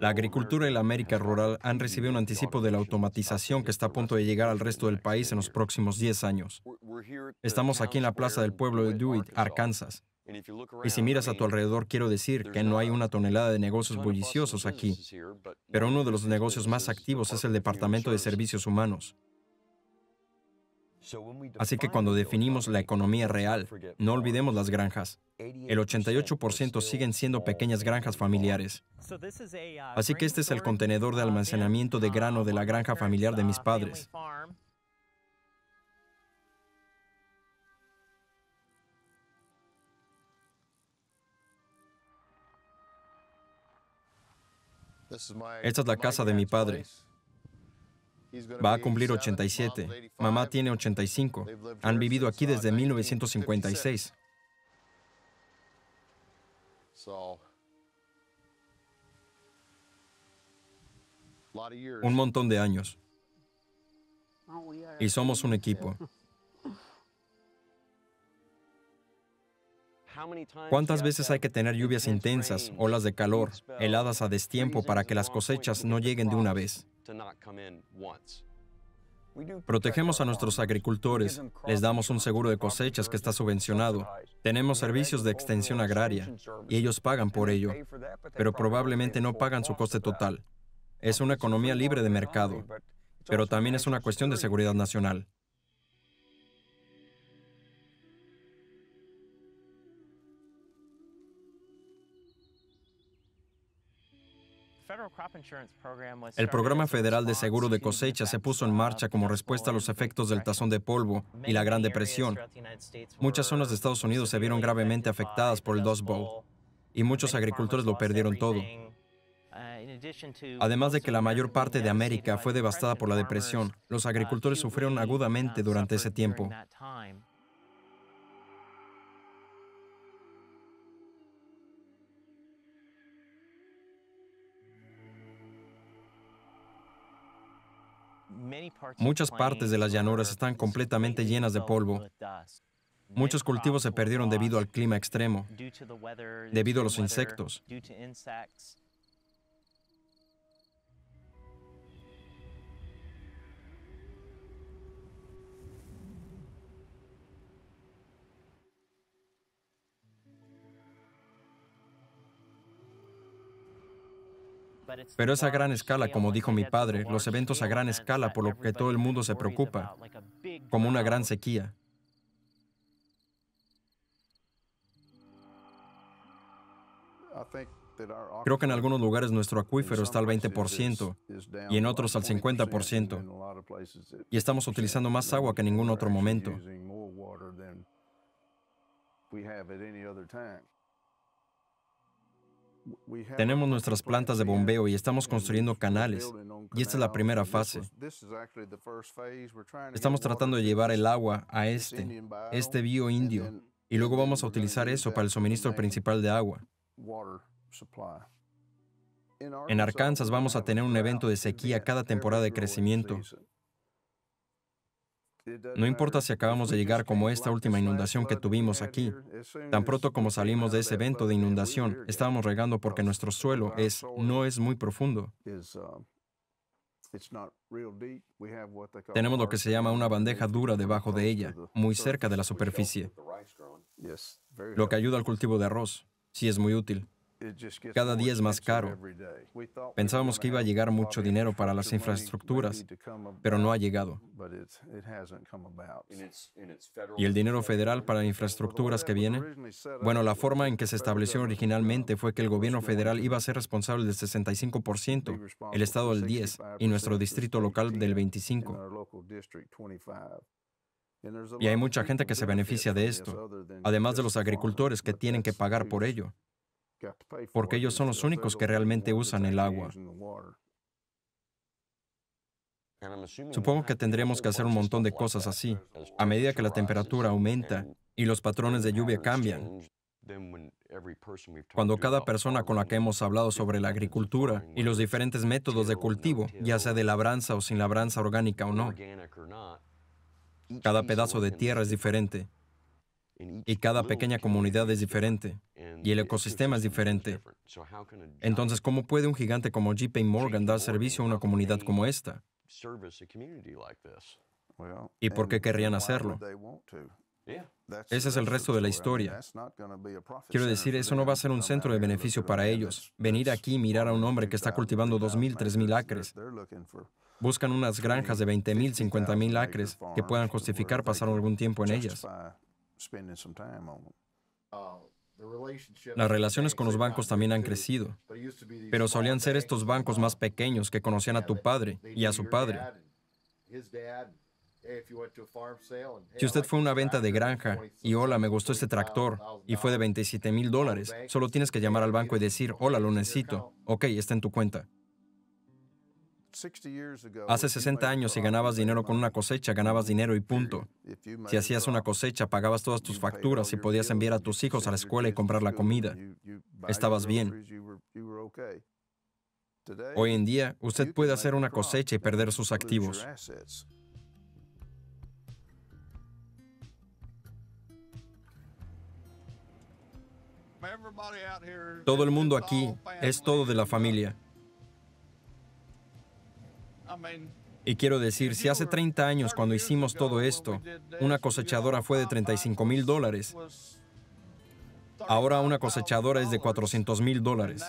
La agricultura y la América rural han recibido un anticipo de la automatización que está a punto de llegar al resto del país en los próximos diez años. Estamos aquí en la plaza del pueblo de Dewitt, Arkansas. Y si miras a tu alrededor, quiero decir que no hay una tonelada de negocios bulliciosos aquí, pero uno de los negocios más activos es el Departamento de Servicios Humanos. Así que cuando definimos la economía real, no olvidemos las granjas. El ochenta y ocho por ciento siguen siendo pequeñas granjas familiares. Así que este es el contenedor de almacenamiento de grano de la granja familiar de mis padres. Esta es la casa de mi padre. Va a cumplir ochenta y siete. Mamá tiene ochenta y cinco. Han vivido aquí desde mil novecientos cincuenta y seis. Un montón de años. Y somos un equipo. ¿Cuántas veces hay que tener lluvias intensas, olas de calor, heladas a destiempo para que las cosechas no lleguen de una vez? Protegemos a nuestros agricultores, les damos un seguro de cosechas que está subvencionado, tenemos servicios de extensión agraria, y ellos pagan por ello, pero probablemente no pagan su coste total. Es una economía libre de mercado, pero también es una cuestión de seguridad nacional. El Programa Federal de Seguro de Cosecha se puso en marcha como respuesta a los efectos del tazón de polvo y la Gran Depresión. Muchas zonas de Estados Unidos se vieron gravemente afectadas por el Dust Bowl, y muchos agricultores lo perdieron todo. Además de que la mayor parte de América fue devastada por la Depresión, los agricultores sufrieron agudamente durante ese tiempo. Muchas partes de las llanuras están completamente llenas de polvo. Muchos cultivos se perdieron debido al clima extremo, debido a los insectos. Pero es a gran escala, como dijo mi padre, los eventos a gran escala por lo que todo el mundo se preocupa, como una gran sequía. Creo que en algunos lugares nuestro acuífero está al veinte por ciento y en otros al cincuenta por ciento, y estamos utilizando más agua que en ningún otro momento. Tenemos nuestras plantas de bombeo y estamos construyendo canales, y esta es la primera fase. Estamos tratando de llevar el agua a este, este bio indio, y luego vamos a utilizar eso para el suministro principal de agua. En Arkansas vamos a tener un evento de sequía cada temporada de crecimiento. No importa si acabamos de llegar como esta última inundación que tuvimos aquí. Tan pronto como salimos de ese evento de inundación, estábamos regando porque nuestro suelo es, no es muy profundo. Tenemos lo que se llama una bandeja dura debajo de ella, muy cerca de la superficie, lo que ayuda al cultivo de arroz. Sí, es muy útil. Cada día es más caro. Pensábamos que iba a llegar mucho dinero para las infraestructuras, pero no ha llegado. ¿Y el dinero federal para infraestructuras que viene? Bueno, la forma en que se estableció originalmente fue que el gobierno federal iba a ser responsable del sesenta y cinco por ciento, el estado del diez por ciento y nuestro distrito local del veinticinco por ciento. Y hay mucha gente que se beneficia de esto, además de los agricultores que tienen que pagar por ello, porque ellos son los únicos que realmente usan el agua. Supongo que tendremos que hacer un montón de cosas así. A medida que la temperatura aumenta y los patrones de lluvia cambian, cuando cada persona con la que hemos hablado sobre la agricultura y los diferentes métodos de cultivo, ya sea de labranza o sin labranza orgánica o no, cada pedazo de tierra es diferente. Y cada pequeña comunidad es diferente, y el ecosistema es diferente. Entonces, ¿cómo puede un gigante como J P Morgan dar servicio a una comunidad como esta? ¿Y por qué querrían hacerlo? Ese es el resto de la historia. Quiero decir, eso no va a ser un centro de beneficio para ellos. Venir aquí y mirar a un hombre que está cultivando dos mil, tres mil acres. Buscan unas granjas de veinte mil, cincuenta mil acres que puedan justificar pasar algún tiempo en ellas. Las relaciones con los bancos también han crecido, pero solían ser estos bancos más pequeños que conocían a tu padre y a su padre. Si usted fue a una venta de granja y, hola, me gustó este tractor, y fue de veintisiete mil dólares, solo tienes que llamar al banco y decir, hola, lo necesito. Ok, está en tu cuenta. Hace sesenta años, si ganabas dinero con una cosecha, ganabas dinero y punto. Si hacías una cosecha, pagabas todas tus facturas y podías enviar a tus hijos a la escuela y comprar la comida. Estabas bien. Hoy en día, usted puede hacer una cosecha y perder sus activos. Todo el mundo aquí es todo de la familia. Y quiero decir, si hace treinta años, cuando hicimos todo esto, una cosechadora fue de treinta y cinco mil dólares, ahora una cosechadora es de cuatrocientos mil dólares.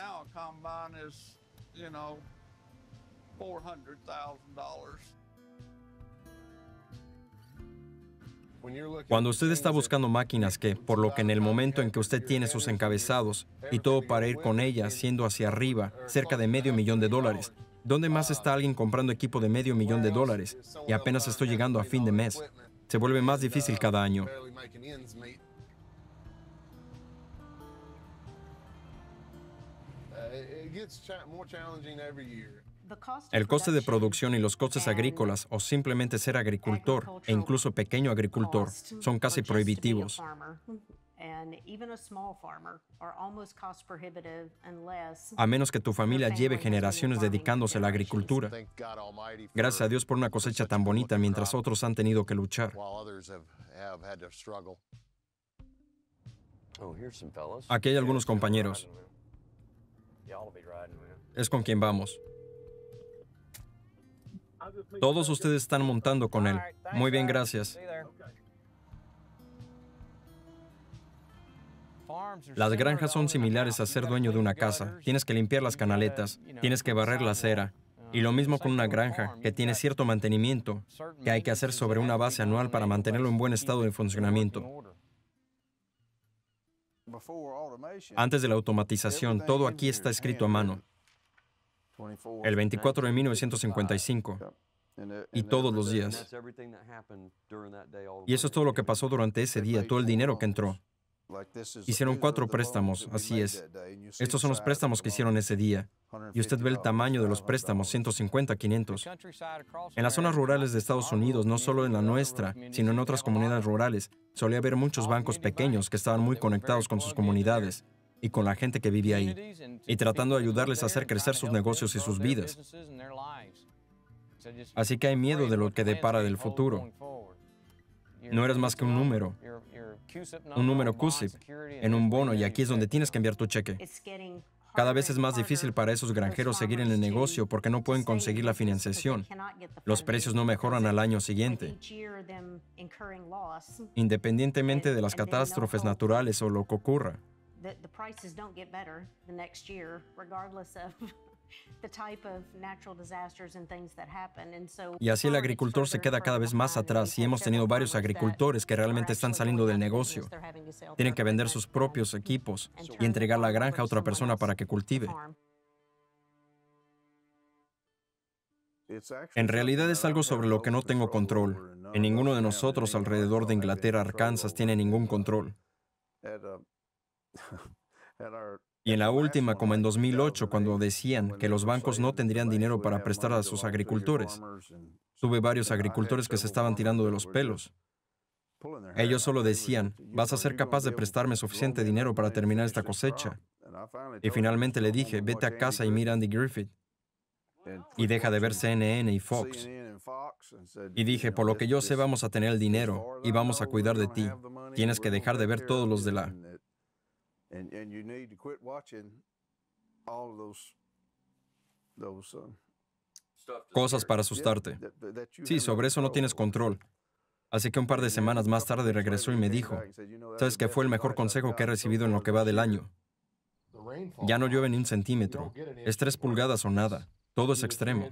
Cuando usted está buscando máquinas que, por lo que en el momento en que usted tiene sus encabezados y todo para ir con ellas, siendo hacia arriba, cerca de medio millón de dólares, ¿dónde más está alguien comprando equipo de medio millón de dólares? Y apenas estoy llegando a fin de mes. Se vuelve más difícil cada año. El coste de producción y los costes agrícolas, o simplemente ser agricultor, e incluso pequeño agricultor, son casi prohibitivos. A menos que tu familia lleve generaciones dedicándose a la agricultura. Gracias a Dios por una cosecha tan bonita, mientras otros han tenido que luchar. Aquí hay algunos compañeros. Es con quien vamos. Todos ustedes están montando con él. Muy bien, gracias. Las granjas son similares a ser dueño de una casa. Tienes que limpiar las canaletas, tienes que barrer la acera. Y lo mismo con una granja, que tiene cierto mantenimiento, que hay que hacer sobre una base anual para mantenerlo en buen estado de funcionamiento. Antes de la automatización, todo aquí está escrito a mano. El veinticuatro de mil novecientos cincuenta y cinco. Y todos los días. Y eso es todo lo que pasó durante ese día, todo el dinero que entró. Hicieron cuatro préstamos, así es. Estos son los préstamos que hicieron ese día. Y usted ve el tamaño de los préstamos, ciento cincuenta, quinientos. En las zonas rurales de Estados Unidos, no solo en la nuestra, sino en otras comunidades rurales, solía haber muchos bancos pequeños que estaban muy conectados con sus comunidades y con la gente que vivía ahí, y tratando de ayudarles a hacer crecer sus negocios y sus vidas. Así que hay miedo de lo que depara del futuro. No eres más que un número, un número Q S I P, en un bono, y aquí es donde tienes que enviar tu cheque. Cada vez es más difícil para esos granjeros seguir en el negocio porque no pueden conseguir la financiación. Los precios no mejoran al año siguiente. Independientemente de las catástrofes naturales o lo que ocurra. Y así el agricultor se queda cada vez más atrás, y hemos tenido varios agricultores que realmente están saliendo del negocio. Tienen que vender sus propios equipos y entregar la granja a otra persona para que cultive. En realidad es algo sobre lo que no tengo control. En ninguno de nosotros alrededor de Inglaterra, Arkansas, tiene ningún control. Y en la última, como en dos mil ocho, cuando decían que los bancos no tendrían dinero para prestar a sus agricultores, tuve varios agricultores que se estaban tirando de los pelos. Ellos solo decían, ¿vas a ser capaz de prestarme suficiente dinero para terminar esta cosecha? Y finalmente le dije, vete a casa y mira Andy Griffith. Y deja de ver C N N y Fox. Y dije, por lo que yo sé, vamos a tener el dinero y vamos a cuidar de ti. Tienes que dejar de ver todos los de la... Cosas para asustarte. Sí, sobre eso no tienes control. Así que un par de semanas más tarde regresó y me dijo, ¿sabes qué fue el mejor consejo que he recibido en lo que va del año? Ya no llueve ni un centímetro. Es tres pulgadas o nada. Todo es extremo.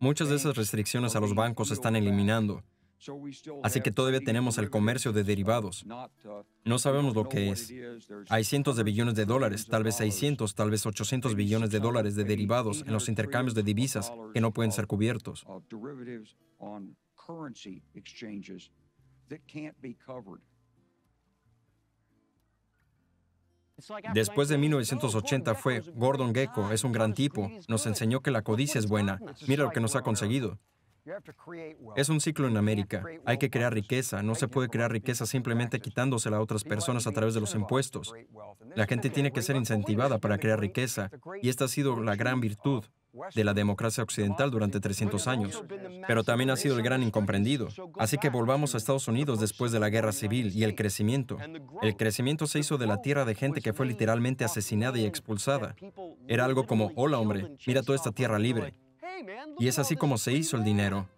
Muchas de esas restricciones a los bancos se están eliminando. Así que todavía tenemos el comercio de derivados. No sabemos lo que es. Hay cientos de billones de dólares, tal vez seiscientos, tal vez ochocientos billones de dólares de derivados en los intercambios de divisas que no pueden ser cubiertos. Después de mil novecientos ochenta fue Gordon Gekko, es un gran tipo, nos enseñó que la codicia es buena. Mira lo que nos ha conseguido. Es un ciclo en América. Hay que crear riqueza. No se puede crear riqueza simplemente quitándosela a otras personas a través de los impuestos. La gente tiene que ser incentivada para crear riqueza, y esta ha sido la gran virtud de la democracia occidental durante trescientos años. Pero también ha sido el gran incomprendido. Así que volvamos a Estados Unidos después de la guerra civil y el crecimiento. El crecimiento se hizo de la tierra de gente que fue literalmente asesinada y expulsada. Era algo como, hola hombre, mira toda esta tierra libre. Y es así como se hizo el dinero.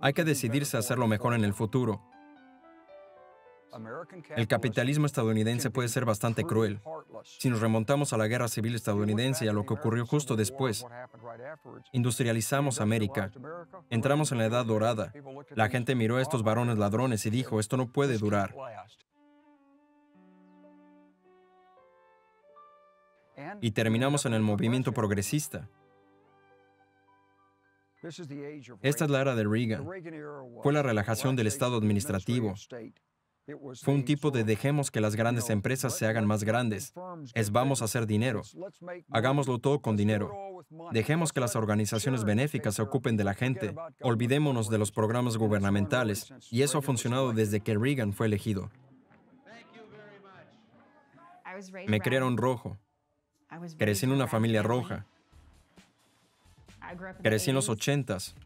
Hay que decidirse a hacerlo mejor en el futuro. El capitalismo estadounidense puede ser bastante cruel. Si nos remontamos a la Guerra Civil estadounidense y a lo que ocurrió justo después, industrializamos América, entramos en la Edad Dorada. La gente miró a estos varones ladrones y dijo, esto no puede durar. Y terminamos en el movimiento progresista. Esta es la era de Reagan. Fue la relajación del Estado administrativo. Fue un tipo de dejemos que las grandes empresas se hagan más grandes. Es vamos a hacer dinero. Hagámoslo todo con dinero. Dejemos que las organizaciones benéficas se ocupen de la gente. Olvidémonos de los programas gubernamentales. Y eso ha funcionado desde que Reagan fue elegido. Me criaron rojo. Crecí en una familia roja. Crecí en los ochentas.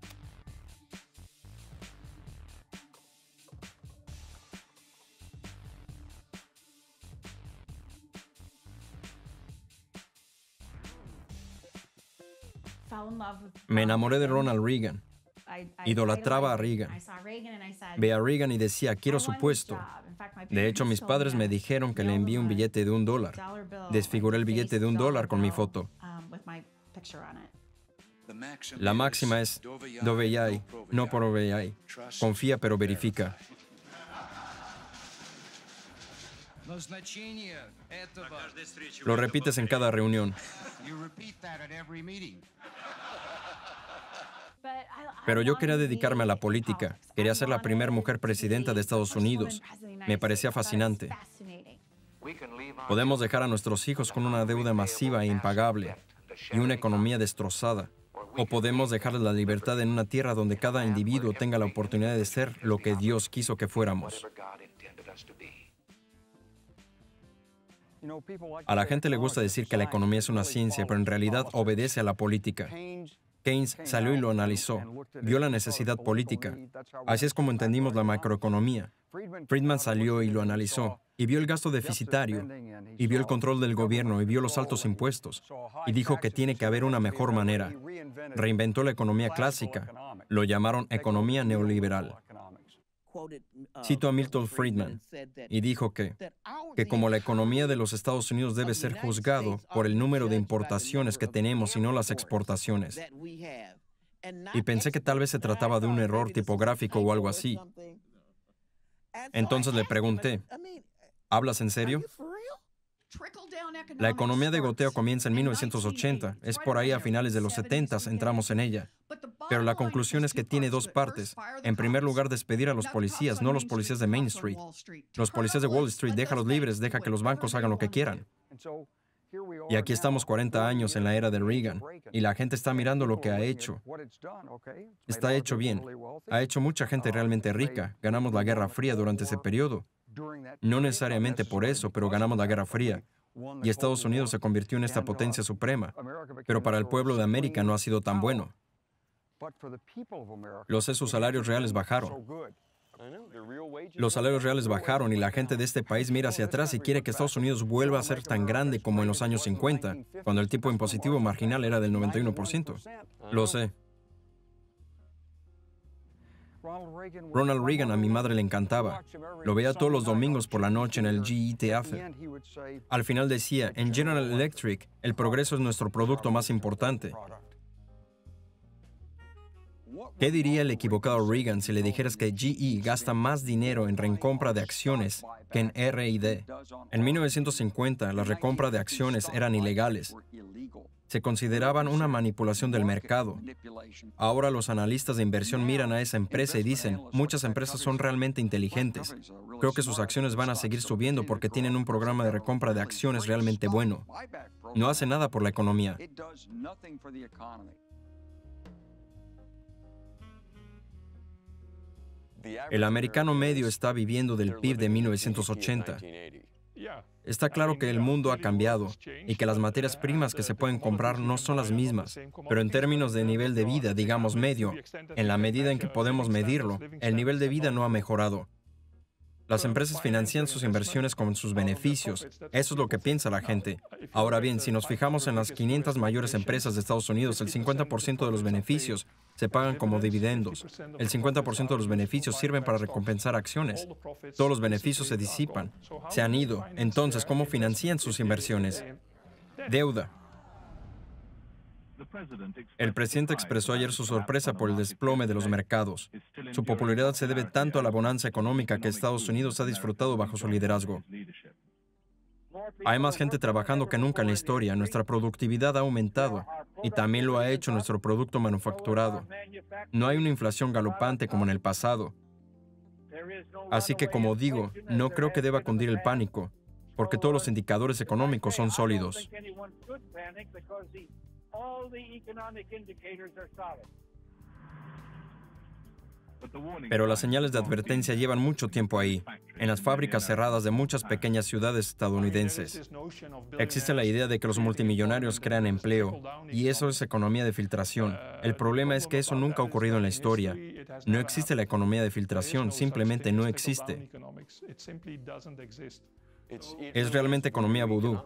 Me enamoré de Ronald Reagan. Idolatraba a Reagan. Veía a Reagan y decía, quiero su puesto. De hecho, mis padres me dijeron que le envié un billete de un dólar. Desfiguré el billete de un dólar con mi foto. La máxima es, do veyai, no por veyai. Confía pero verifica. Lo repites en cada reunión. Pero yo quería dedicarme a la política. Quería ser la primera mujer presidenta de Estados Unidos. Me parecía fascinante. Podemos dejar a nuestros hijos con una deuda masiva e impagable y una economía destrozada. O podemos dejarles la libertad en una tierra donde cada individuo tenga la oportunidad de ser lo que Dios quiso que fuéramos. A la gente le gusta decir que la economía es una ciencia, pero en realidad obedece a la política. Keynes salió y lo analizó, vio la necesidad política. Así es como entendimos la macroeconomía. Friedman salió y lo analizó, y vio el gasto deficitario, y vio el control del gobierno, y vio los altos impuestos, y dijo que tiene que haber una mejor manera. Reinventó la economía clásica, lo llamaron economía neoliberal. Citó a Milton Friedman y dijo que, que como la economía de los Estados Unidos debe ser juzgado por el número de importaciones que tenemos y no las exportaciones. Y pensé que tal vez se trataba de un error tipográfico o algo así. Entonces le pregunté, ¿hablas en serio? La economía de goteo comienza en mil novecientos ochenta. Es por ahí a finales de los setentas entramos en ella. Pero la conclusión es que tiene dos partes. En primer lugar, despedir a los policías, no los policías de Main Street. Los policías de Wall Street, déjalos libres, deja que los bancos hagan lo que quieran. Y aquí estamos cuarenta años en la era de Reagan, y la gente está mirando lo que ha hecho. Está hecho bien. Ha hecho mucha gente realmente rica. Ganamos la Guerra Fría durante ese periodo. No necesariamente por eso, pero ganamos la Guerra Fría. y Estados Unidos se convirtió en esta potencia suprema, pero para el pueblo de América no ha sido tan bueno. Lo sé, sus salarios reales bajaron. Los salarios reales bajaron y la gente de este país mira hacia atrás y quiere que Estados Unidos vuelva a ser tan grande como en los años cincuenta, cuando el tipo impositivo marginal era del noventa y uno por ciento. Lo sé. Ronald Reagan a mi madre le encantaba. Lo veía todos los domingos por la noche en el G E Theater. Al final decía, en General Electric, el progreso es nuestro producto más importante. ¿Qué diría el equivocado Reagan si le dijeras que G E gasta más dinero en recompra de acciones que en R y D? En mil novecientos cincuenta, la recompra de acciones eran ilegales. Se consideraban una manipulación del mercado. Ahora los analistas de inversión miran a esa empresa y dicen, muchas empresas son realmente inteligentes. Creo que sus acciones van a seguir subiendo porque tienen un programa de recompra de acciones realmente bueno. No hace nada por la economía. El americano medio está viviendo del P I B de mil novecientos ochenta. Está claro que el mundo ha cambiado y que las materias primas que se pueden comprar no son las mismas, pero en términos de nivel de vida, digamos medio, en la medida en que podemos medirlo, el nivel de vida no ha mejorado. Las empresas financian sus inversiones con sus beneficios. Eso es lo que piensa la gente. Ahora bien, si nos fijamos en las quinientas mayores empresas de Estados Unidos, el cincuenta por ciento de los beneficios se pagan como dividendos. El cincuenta por ciento de los beneficios sirven para recompensar acciones. Todos los beneficios se disipan, se han ido. Entonces, ¿cómo financian sus inversiones? Deuda. El presidente expresó ayer su sorpresa por el desplome de los mercados. Su popularidad se debe tanto a la bonanza económica que Estados Unidos ha disfrutado bajo su liderazgo. Hay más gente trabajando que nunca en la historia. Nuestra productividad ha aumentado y también lo ha hecho nuestro producto manufacturado. No hay una inflación galopante como en el pasado. Así que, como digo, no creo que deba cundir el pánico, porque todos los indicadores económicos son sólidos. Pero las señales de advertencia llevan mucho tiempo ahí, en las fábricas cerradas de muchas pequeñas ciudades estadounidenses. Existe la idea de que los multimillonarios crean empleo, y eso es economía de filtración. El problema es que eso nunca ha ocurrido en la historia. No existe la economía de filtración, simplemente no existe. Es realmente economía vudú.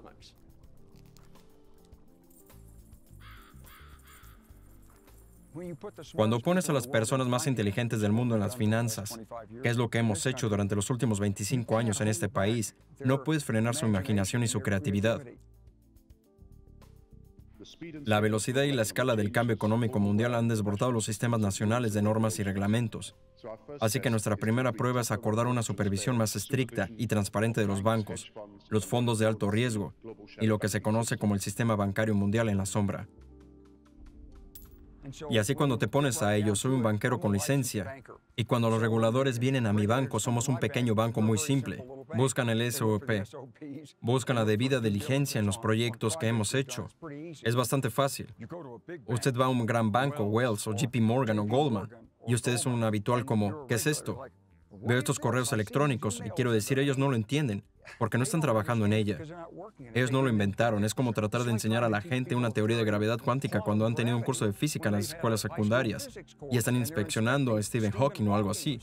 Cuando pones a las personas más inteligentes del mundo en las finanzas, que es lo que hemos hecho durante los últimos veinticinco años en este país, no puedes frenar su imaginación y su creatividad. La velocidad y la escala del cambio económico mundial han desbordado los sistemas nacionales de normas y reglamentos. Así que nuestra primera prueba es acordar una supervisión más estricta y transparente de los bancos, los fondos de alto riesgo y lo que se conoce como el sistema bancario mundial en la sombra. Y así cuando te pones a ello, soy un banquero con licencia. Y cuando los reguladores vienen a mi banco, somos un pequeño banco muy simple. Buscan el S O P, buscan la debida diligencia en los proyectos que hemos hecho. Es bastante fácil. Usted va a un gran banco, Wells o J P Morgan o Goldman, y usted es un habitual como, ¿qué es esto? Veo estos correos electrónicos y quiero decir, ellos no lo entienden, porque no están trabajando en ella. Ellos no lo inventaron. Es como tratar de enseñar a la gente una teoría de gravedad cuántica cuando han tenido un curso de física en las escuelas secundarias y están inspeccionando a Stephen Hawking o algo así.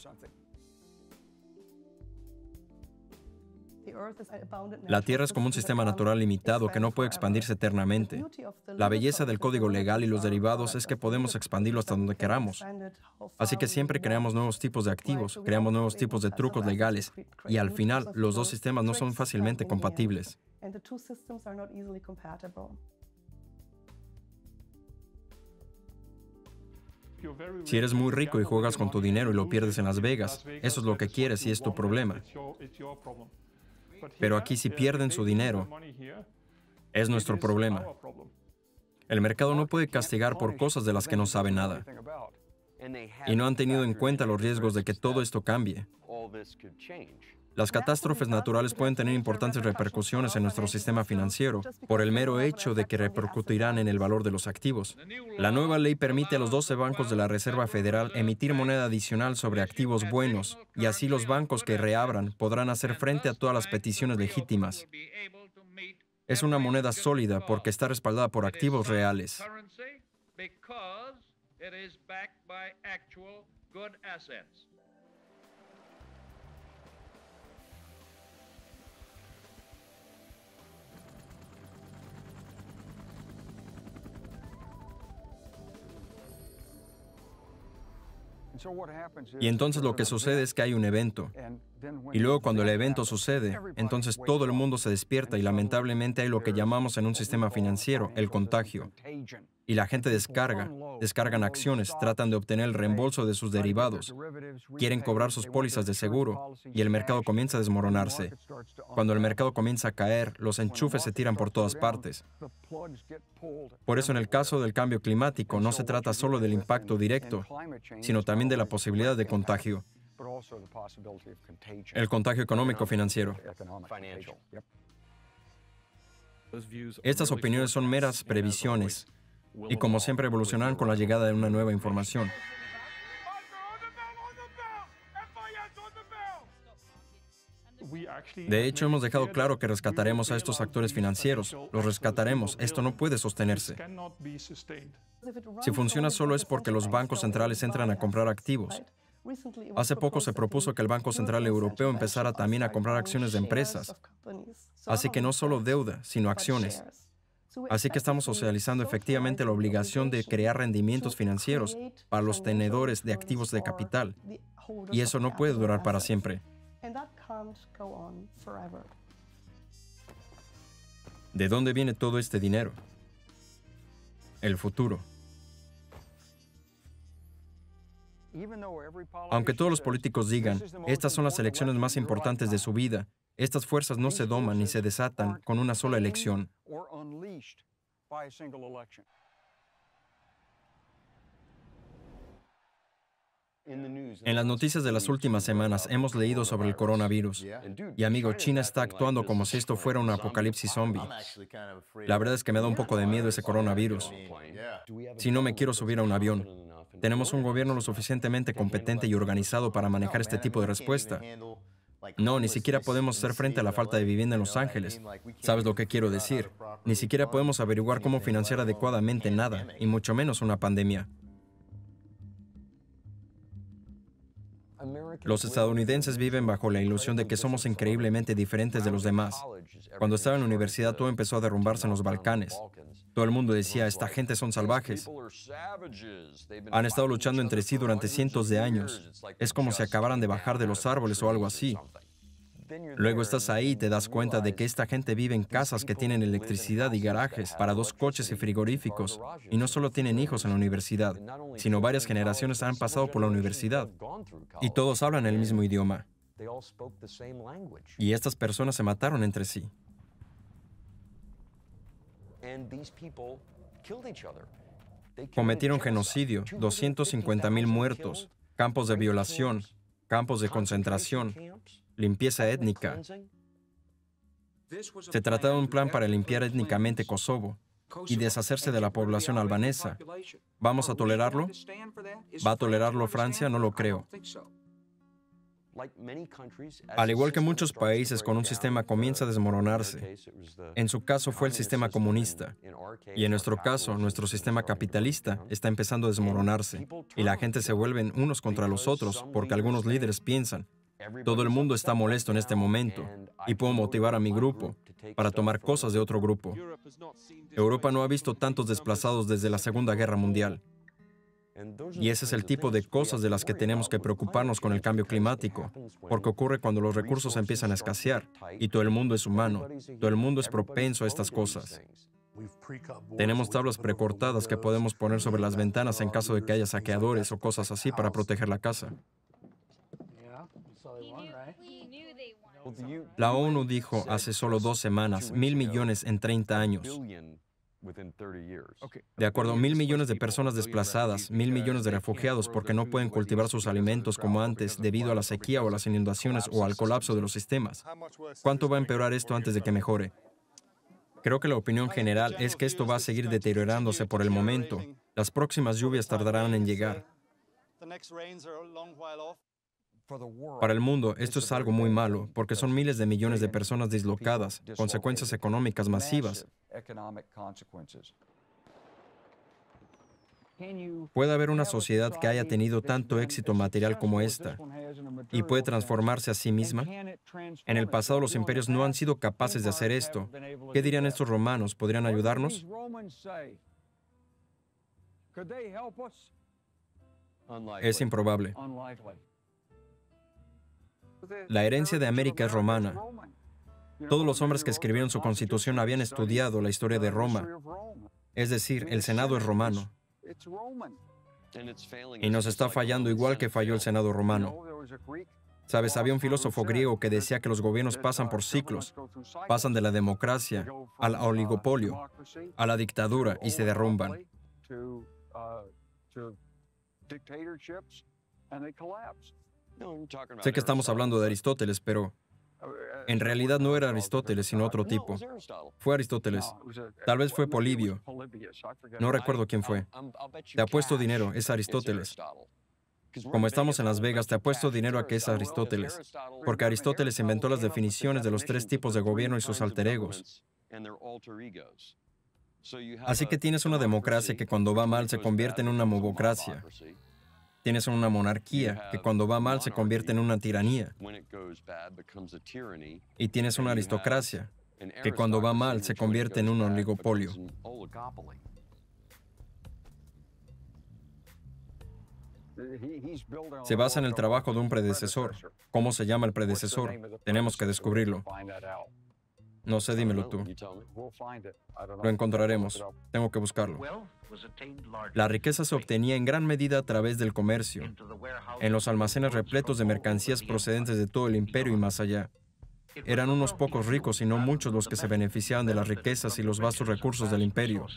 La Tierra es como un sistema natural limitado que no puede expandirse eternamente. La belleza del código legal y los derivados es que podemos expandirlo hasta donde queramos. Así que siempre creamos nuevos tipos de activos, creamos nuevos tipos de trucos legales, y al final, los dos sistemas no son fácilmente compatibles. Si eres muy rico y juegas con tu dinero y lo pierdes en Las Vegas, eso es lo que quieres y es tu problema. Pero aquí, si pierden su dinero, es nuestro problema. El mercado no puede castigar por cosas de las que no sabe nada. Y no han tenido en cuenta los riesgos de que todo esto cambie. Las catástrofes naturales pueden tener importantes repercusiones en nuestro sistema financiero por el mero hecho de que repercutirán en el valor de los activos. La nueva ley permite a los doce bancos de la Reserva Federal emitir moneda adicional sobre activos buenos, y así los bancos que reabran podrán hacer frente a todas las peticiones legítimas. Es una moneda sólida porque está respaldada por activos reales. Y entonces lo que sucede es que hay un evento. Y luego cuando el evento sucede, entonces todo el mundo se despierta y lamentablemente hay lo que llamamos en un sistema financiero, el contagio. Y la gente descarga, descargan acciones, tratan de obtener el reembolso de sus derivados, quieren cobrar sus pólizas de seguro y el mercado comienza a desmoronarse. Cuando el mercado comienza a caer, los enchufes se tiran por todas partes. Por eso en el caso del cambio climático no se trata solo del impacto directo, sino también de la posibilidad de contagio. El contagio económico-financiero. Estas opiniones son meras previsiones y, como siempre, evolucionarán con la llegada de una nueva información. De hecho, hemos dejado claro que rescataremos a estos actores financieros. Los rescataremos. Esto no puede sostenerse. Si funciona solo es porque los bancos centrales entran a comprar activos. Hace poco se propuso que el Banco Central Europeo empezara también a comprar acciones de empresas. Así que no solo deuda, sino acciones. Así que estamos socializando efectivamente la obligación de crear rendimientos financieros para los tenedores de activos de capital. Y eso no puede durar para siempre. ¿De dónde viene todo este dinero? El futuro. Aunque todos los políticos digan, estas son las elecciones más importantes de su vida, estas fuerzas no se doman ni se desatan con una sola elección. En las noticias de las últimas semanas hemos leído sobre el coronavirus. Y amigo, China está actuando como si esto fuera un apocalipsis zombie. La verdad es que me da un poco de miedo ese coronavirus. Si no me quiero subir a un avión, tenemos un gobierno lo suficientemente competente y organizado para manejar este tipo de respuesta. No, ni siquiera podemos hacer frente a la falta de vivienda en Los Ángeles. ¿Sabes lo que quiero decir? Ni siquiera podemos averiguar cómo financiar adecuadamente nada, y mucho menos una pandemia. Los estadounidenses viven bajo la ilusión de que somos increíblemente diferentes de los demás. Cuando estaba en la universidad, todo empezó a derrumbarse en los Balcanes. Todo el mundo decía, esta gente son salvajes. Han estado luchando entre sí durante cientos de años. Es como si acabaran de bajar de los árboles o algo así. Luego estás ahí y te das cuenta de que esta gente vive en casas que tienen electricidad y garajes para dos coches y frigoríficos, y no solo tienen hijos en la universidad, sino varias generaciones han pasado por la universidad, y todos hablan el mismo idioma. Y estas personas se mataron entre sí. Cometieron genocidio, doscientos cincuenta mil muertos, campos de violación, campos de concentración, limpieza étnica. Se trataba de un plan para limpiar étnicamente Kosovo y deshacerse de la población albanesa. ¿Vamos a tolerarlo? ¿Va a tolerarlo Francia? No lo creo. Al igual que muchos países con un sistema comienza a desmoronarse. En su caso fue el sistema comunista. Y en nuestro caso, nuestro sistema capitalista está empezando a desmoronarse. Y la gente se vuelve unos contra los otros porque algunos líderes piensan, todo el mundo está molesto en este momento y puedo motivar a mi grupo para tomar cosas de otro grupo. Europa no ha visto tantos desplazados desde la Segunda Guerra Mundial. Y ese es el tipo de cosas de las que tenemos que preocuparnos con el cambio climático, porque ocurre cuando los recursos empiezan a escasear y todo el mundo es humano, todo el mundo es propenso a estas cosas. Tenemos tablas precortadas que podemos poner sobre las ventanas en caso de que haya saqueadores o cosas así para proteger la casa. La ONU dijo hace solo dos semanas, mil millones en treinta años. De acuerdo, mil millones de personas desplazadas, mil millones de refugiados porque no pueden cultivar sus alimentos como antes debido a la sequía o a las inundaciones o al colapso de los sistemas. ¿Cuánto va a empeorar esto antes de que mejore? Creo que la opinión general es que esto va a seguir deteriorándose por el momento. Las próximas lluvias tardarán en llegar. Para el mundo, esto es algo muy malo, porque son miles de millones de personas dislocadas, consecuencias económicas masivas. Puede haber una sociedad que haya tenido tanto éxito material como esta y puede transformarse a sí misma. En el pasado los imperios no han sido capaces de hacer esto. ¿Qué dirían estos romanos? ¿Podrían ayudarnos? Es improbable. La herencia de América es romana. Todos los hombres que escribieron su constitución habían estudiado la historia de Roma. Es decir, el Senado es romano. Y nos está fallando igual que falló el Senado romano. Sabes, había un filósofo griego que decía que los gobiernos pasan por ciclos, pasan de la democracia al oligopolio, a la dictadura y se derrumban. Sé que estamos hablando de Aristóteles, pero en realidad no era Aristóteles, sino otro tipo. Fue Aristóteles. Tal vez fue Polibio. No recuerdo quién fue. Te apuesto dinero, es Aristóteles. Como estamos en Las Vegas, te apuesto dinero a que es Aristóteles, porque Aristóteles inventó las definiciones de los tres tipos de gobierno y sus alter egos. Así que tienes una democracia que cuando va mal se convierte en una mobocracia. Tienes una monarquía que cuando va mal se convierte en una tiranía. Y tienes una aristocracia que cuando va mal se convierte en un oligopolio. Se basa en el trabajo de un predecesor. ¿Cómo se llama el predecesor? Tenemos que descubrirlo. No sé, dímelo tú. Lo encontraremos. Tengo que buscarlo. La riqueza se obtenía en gran medida a través del comercio, en los almacenes repletos de mercancías procedentes de todo el imperio y más allá. Eran unos pocos ricos y no muchos los que se beneficiaban de las riquezas y los vastos recursos del imperio.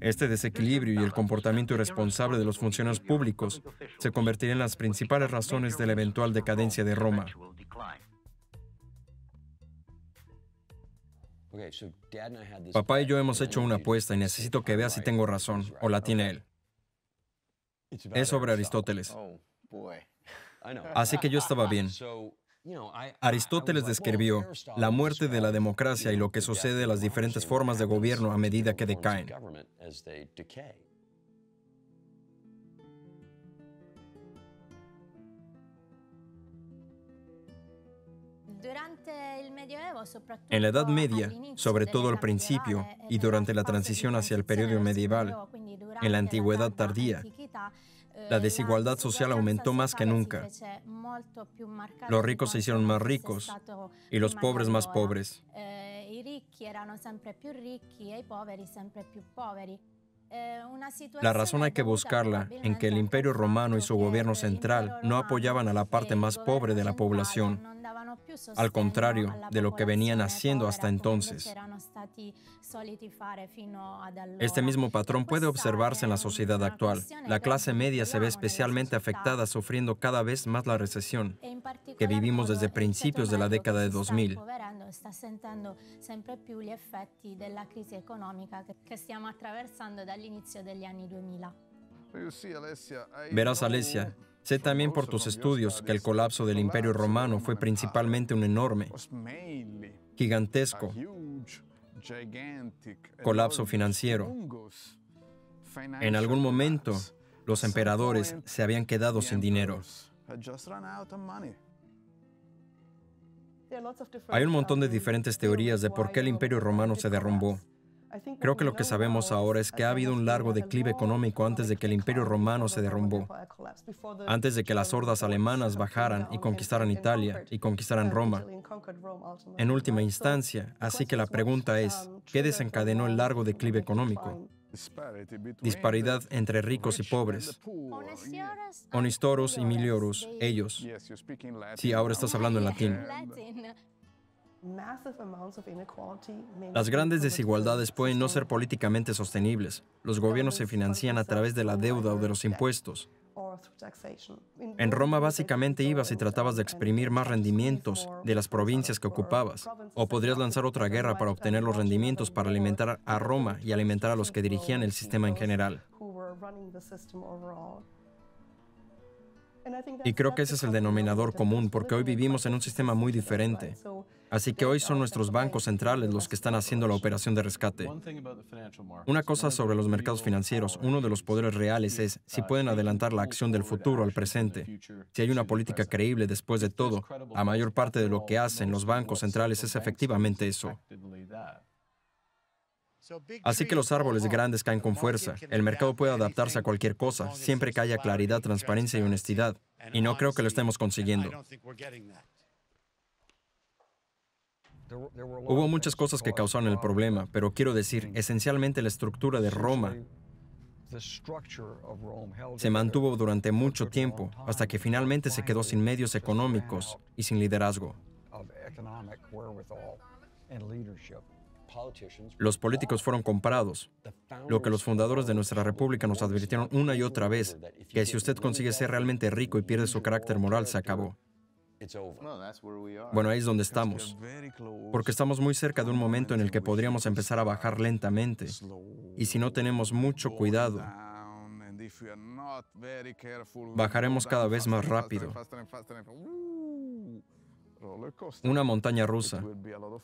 Este desequilibrio y el comportamiento irresponsable de los funcionarios públicos se convertirían en las principales razones de la eventual decadencia de Roma. Papá y yo hemos hecho una apuesta y necesito que veas si tengo razón, o la tiene él. Es sobre Aristóteles. Así que yo estaba bien. Aristóteles describió la muerte de la democracia y lo que sucede a las diferentes formas de gobierno a medida que decaen. En la Edad Media, sobre todo al principio, y durante la transición hacia el periodo medieval, en la Antigüedad tardía, la desigualdad social aumentó más que nunca. Los ricos se hicieron más ricos y los pobres más pobres. La razón hay que buscarla en que el Imperio Romano y su gobierno central no apoyaban a la parte más pobre de la población, al contrario de lo que venían haciendo hasta entonces. Este mismo patrón puede observarse en la sociedad actual. La clase media se ve especialmente afectada, sufriendo cada vez más la recesión que vivimos desde principios de la década de dos mil. Verás, Alessia, sé también por tus estudios que el colapso del Imperio Romano fue principalmente un enorme, gigantesco colapso financiero. En algún momento, los emperadores se habían quedado sin dinero. Hay un montón de diferentes teorías de por qué el Imperio Romano se derrumbó. Creo que lo que sabemos ahora es que ha habido un largo declive económico antes de que el Imperio Romano se derrumbó, antes de que las hordas alemanas bajaran y conquistaran Italia y conquistaran Roma, en última instancia. Así que la pregunta es, ¿qué desencadenó el largo declive económico? Disparidad entre ricos y pobres. Honestorus y miliorus, ellos. Sí, ahora estás hablando en latín. Las grandes desigualdades pueden no ser políticamente sostenibles. Los gobiernos se financian a través de la deuda o de los impuestos. En Roma básicamente ibas y tratabas de exprimir más rendimientos de las provincias que ocupabas, o podrías lanzar otra guerra para obtener los rendimientos para alimentar a Roma y alimentar a los que dirigían el sistema en general. Y creo que ese es el denominador común, porque hoy vivimos en un sistema muy diferente. Así que hoy son nuestros bancos centrales los que están haciendo la operación de rescate. Una cosa sobre los mercados financieros, uno de los poderes reales es si pueden adelantar la acción del futuro al presente. Si hay una política creíble después de todo, la mayor parte de lo que hacen los bancos centrales es efectivamente eso. Así que los árboles grandes caen con fuerza. El mercado puede adaptarse a cualquier cosa, siempre que haya claridad, transparencia y honestidad. Y no creo que lo estemos consiguiendo. Hubo muchas cosas que causaron el problema, pero quiero decir, esencialmente la estructura de Roma se mantuvo durante mucho tiempo, hasta que finalmente se quedó sin medios económicos y sin liderazgo. Los políticos fueron comprados, lo que los fundadores de nuestra república nos advirtieron una y otra vez, que si usted consigue ser realmente rico y pierde su carácter moral, se acabó. Bueno, ahí es donde estamos, porque estamos muy cerca de un momento en el que podríamos empezar a bajar lentamente, y si no tenemos mucho cuidado, bajaremos cada vez más rápido. Una montaña rusa.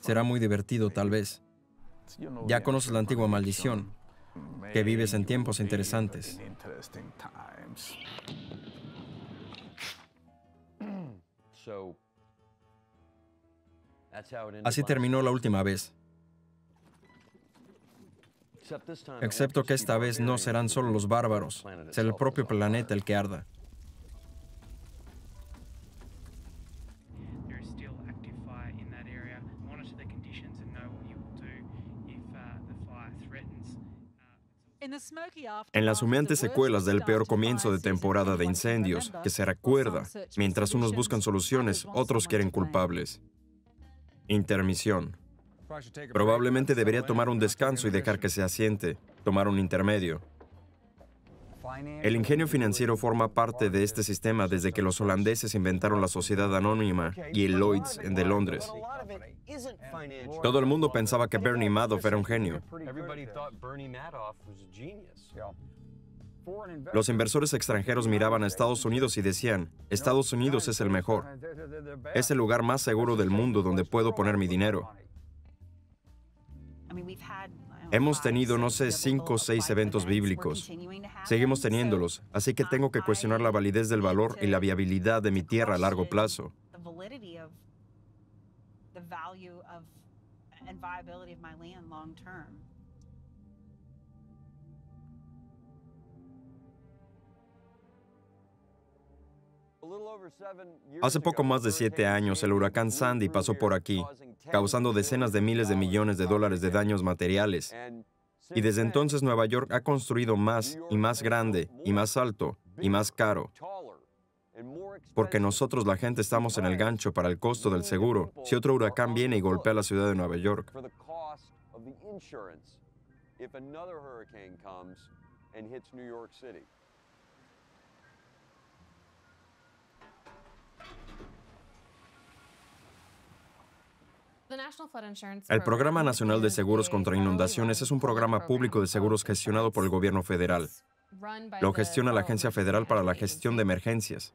Será muy divertido, tal vez. Ya conoces la antigua maldición, que vives en tiempos interesantes. Así terminó la última vez. Excepto que esta vez no serán solo los bárbaros, será el propio planeta el que arda. En las humeantes secuelas del peor comienzo de temporada de incendios, que se recuerda, mientras unos buscan soluciones, otros quieren culpables. Intermisión. Probablemente debería tomar un descanso y dejar que se asiente, tomar un intermedio. El ingenio financiero forma parte de este sistema desde que los holandeses inventaron la sociedad anónima y el Lloyds de Londres. Todo el mundo pensaba que Bernie Madoff era un genio. Los inversores extranjeros miraban a Estados Unidos y decían, Estados Unidos es el mejor. Es el lugar más seguro del mundo donde puedo poner mi dinero. Hemos tenido, no sé, cinco o seis eventos bíblicos. Seguimos teniéndolos, así que tengo que cuestionar la validez del valor y la viabilidad de mi tierra a largo plazo. Hace poco más de siete años, el huracán Sandy pasó por aquí, causando decenas de miles de millones de dólares de daños materiales. Y desde entonces, Nueva York ha construido más y más grande, y más alto, y más caro. Porque nosotros, la gente, estamos en el gancho para el costo del seguro si otro huracán viene y golpea la ciudad de Nueva York. El Programa Nacional de Seguros contra Inundaciones es un programa público de seguros gestionado por el gobierno federal. Lo gestiona la Agencia Federal para la Gestión de Emergencias.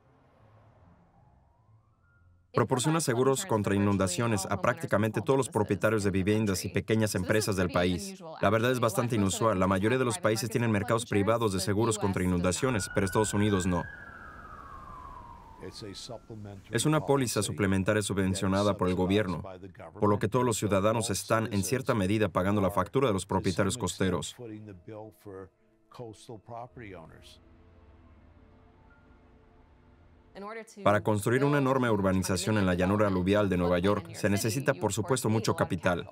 Proporciona seguros contra inundaciones a prácticamente todos los propietarios de viviendas y pequeñas empresas del país. La verdad es bastante inusual. La mayoría de los países tienen mercados privados de seguros contra inundaciones, pero Estados Unidos no. Es una póliza suplementaria subvencionada por el gobierno, por lo que todos los ciudadanos están, en cierta medida, pagando la factura de los propietarios costeros. Para construir una enorme urbanización en la llanura aluvial de Nueva York, se necesita, por supuesto, mucho capital.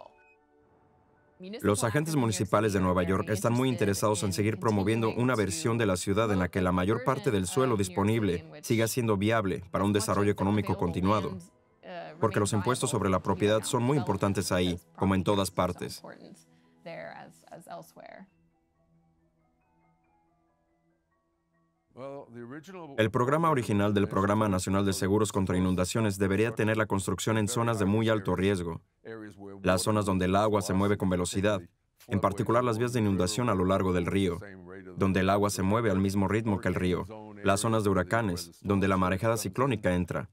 Los agentes municipales de Nueva York están muy interesados en seguir promoviendo una versión de la ciudad en la que la mayor parte del suelo disponible siga siendo viable para un desarrollo económico continuado, porque los impuestos sobre la propiedad son muy importantes ahí, como en todas partes. El programa original del Programa Nacional de Seguros contra Inundaciones debería tener la construcción en zonas de muy alto riesgo, las zonas donde el agua se mueve con velocidad, en particular las vías de inundación a lo largo del río, donde el agua se mueve al mismo ritmo que el río, las zonas de huracanes, donde la marejada ciclónica entra.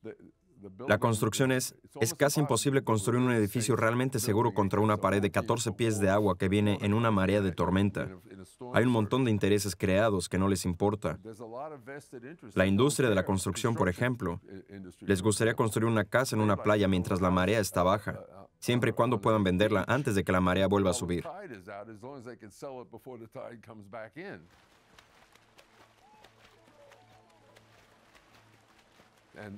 La construcción es, es casi imposible construir un edificio realmente seguro contra una pared de catorce pies de agua que viene en una marea de tormenta. Hay un montón de intereses creados que no les importa. La industria de la construcción, por ejemplo, les gustaría construir una casa en una playa mientras la marea está baja, siempre y cuando puedan venderla antes de que la marea vuelva a subir.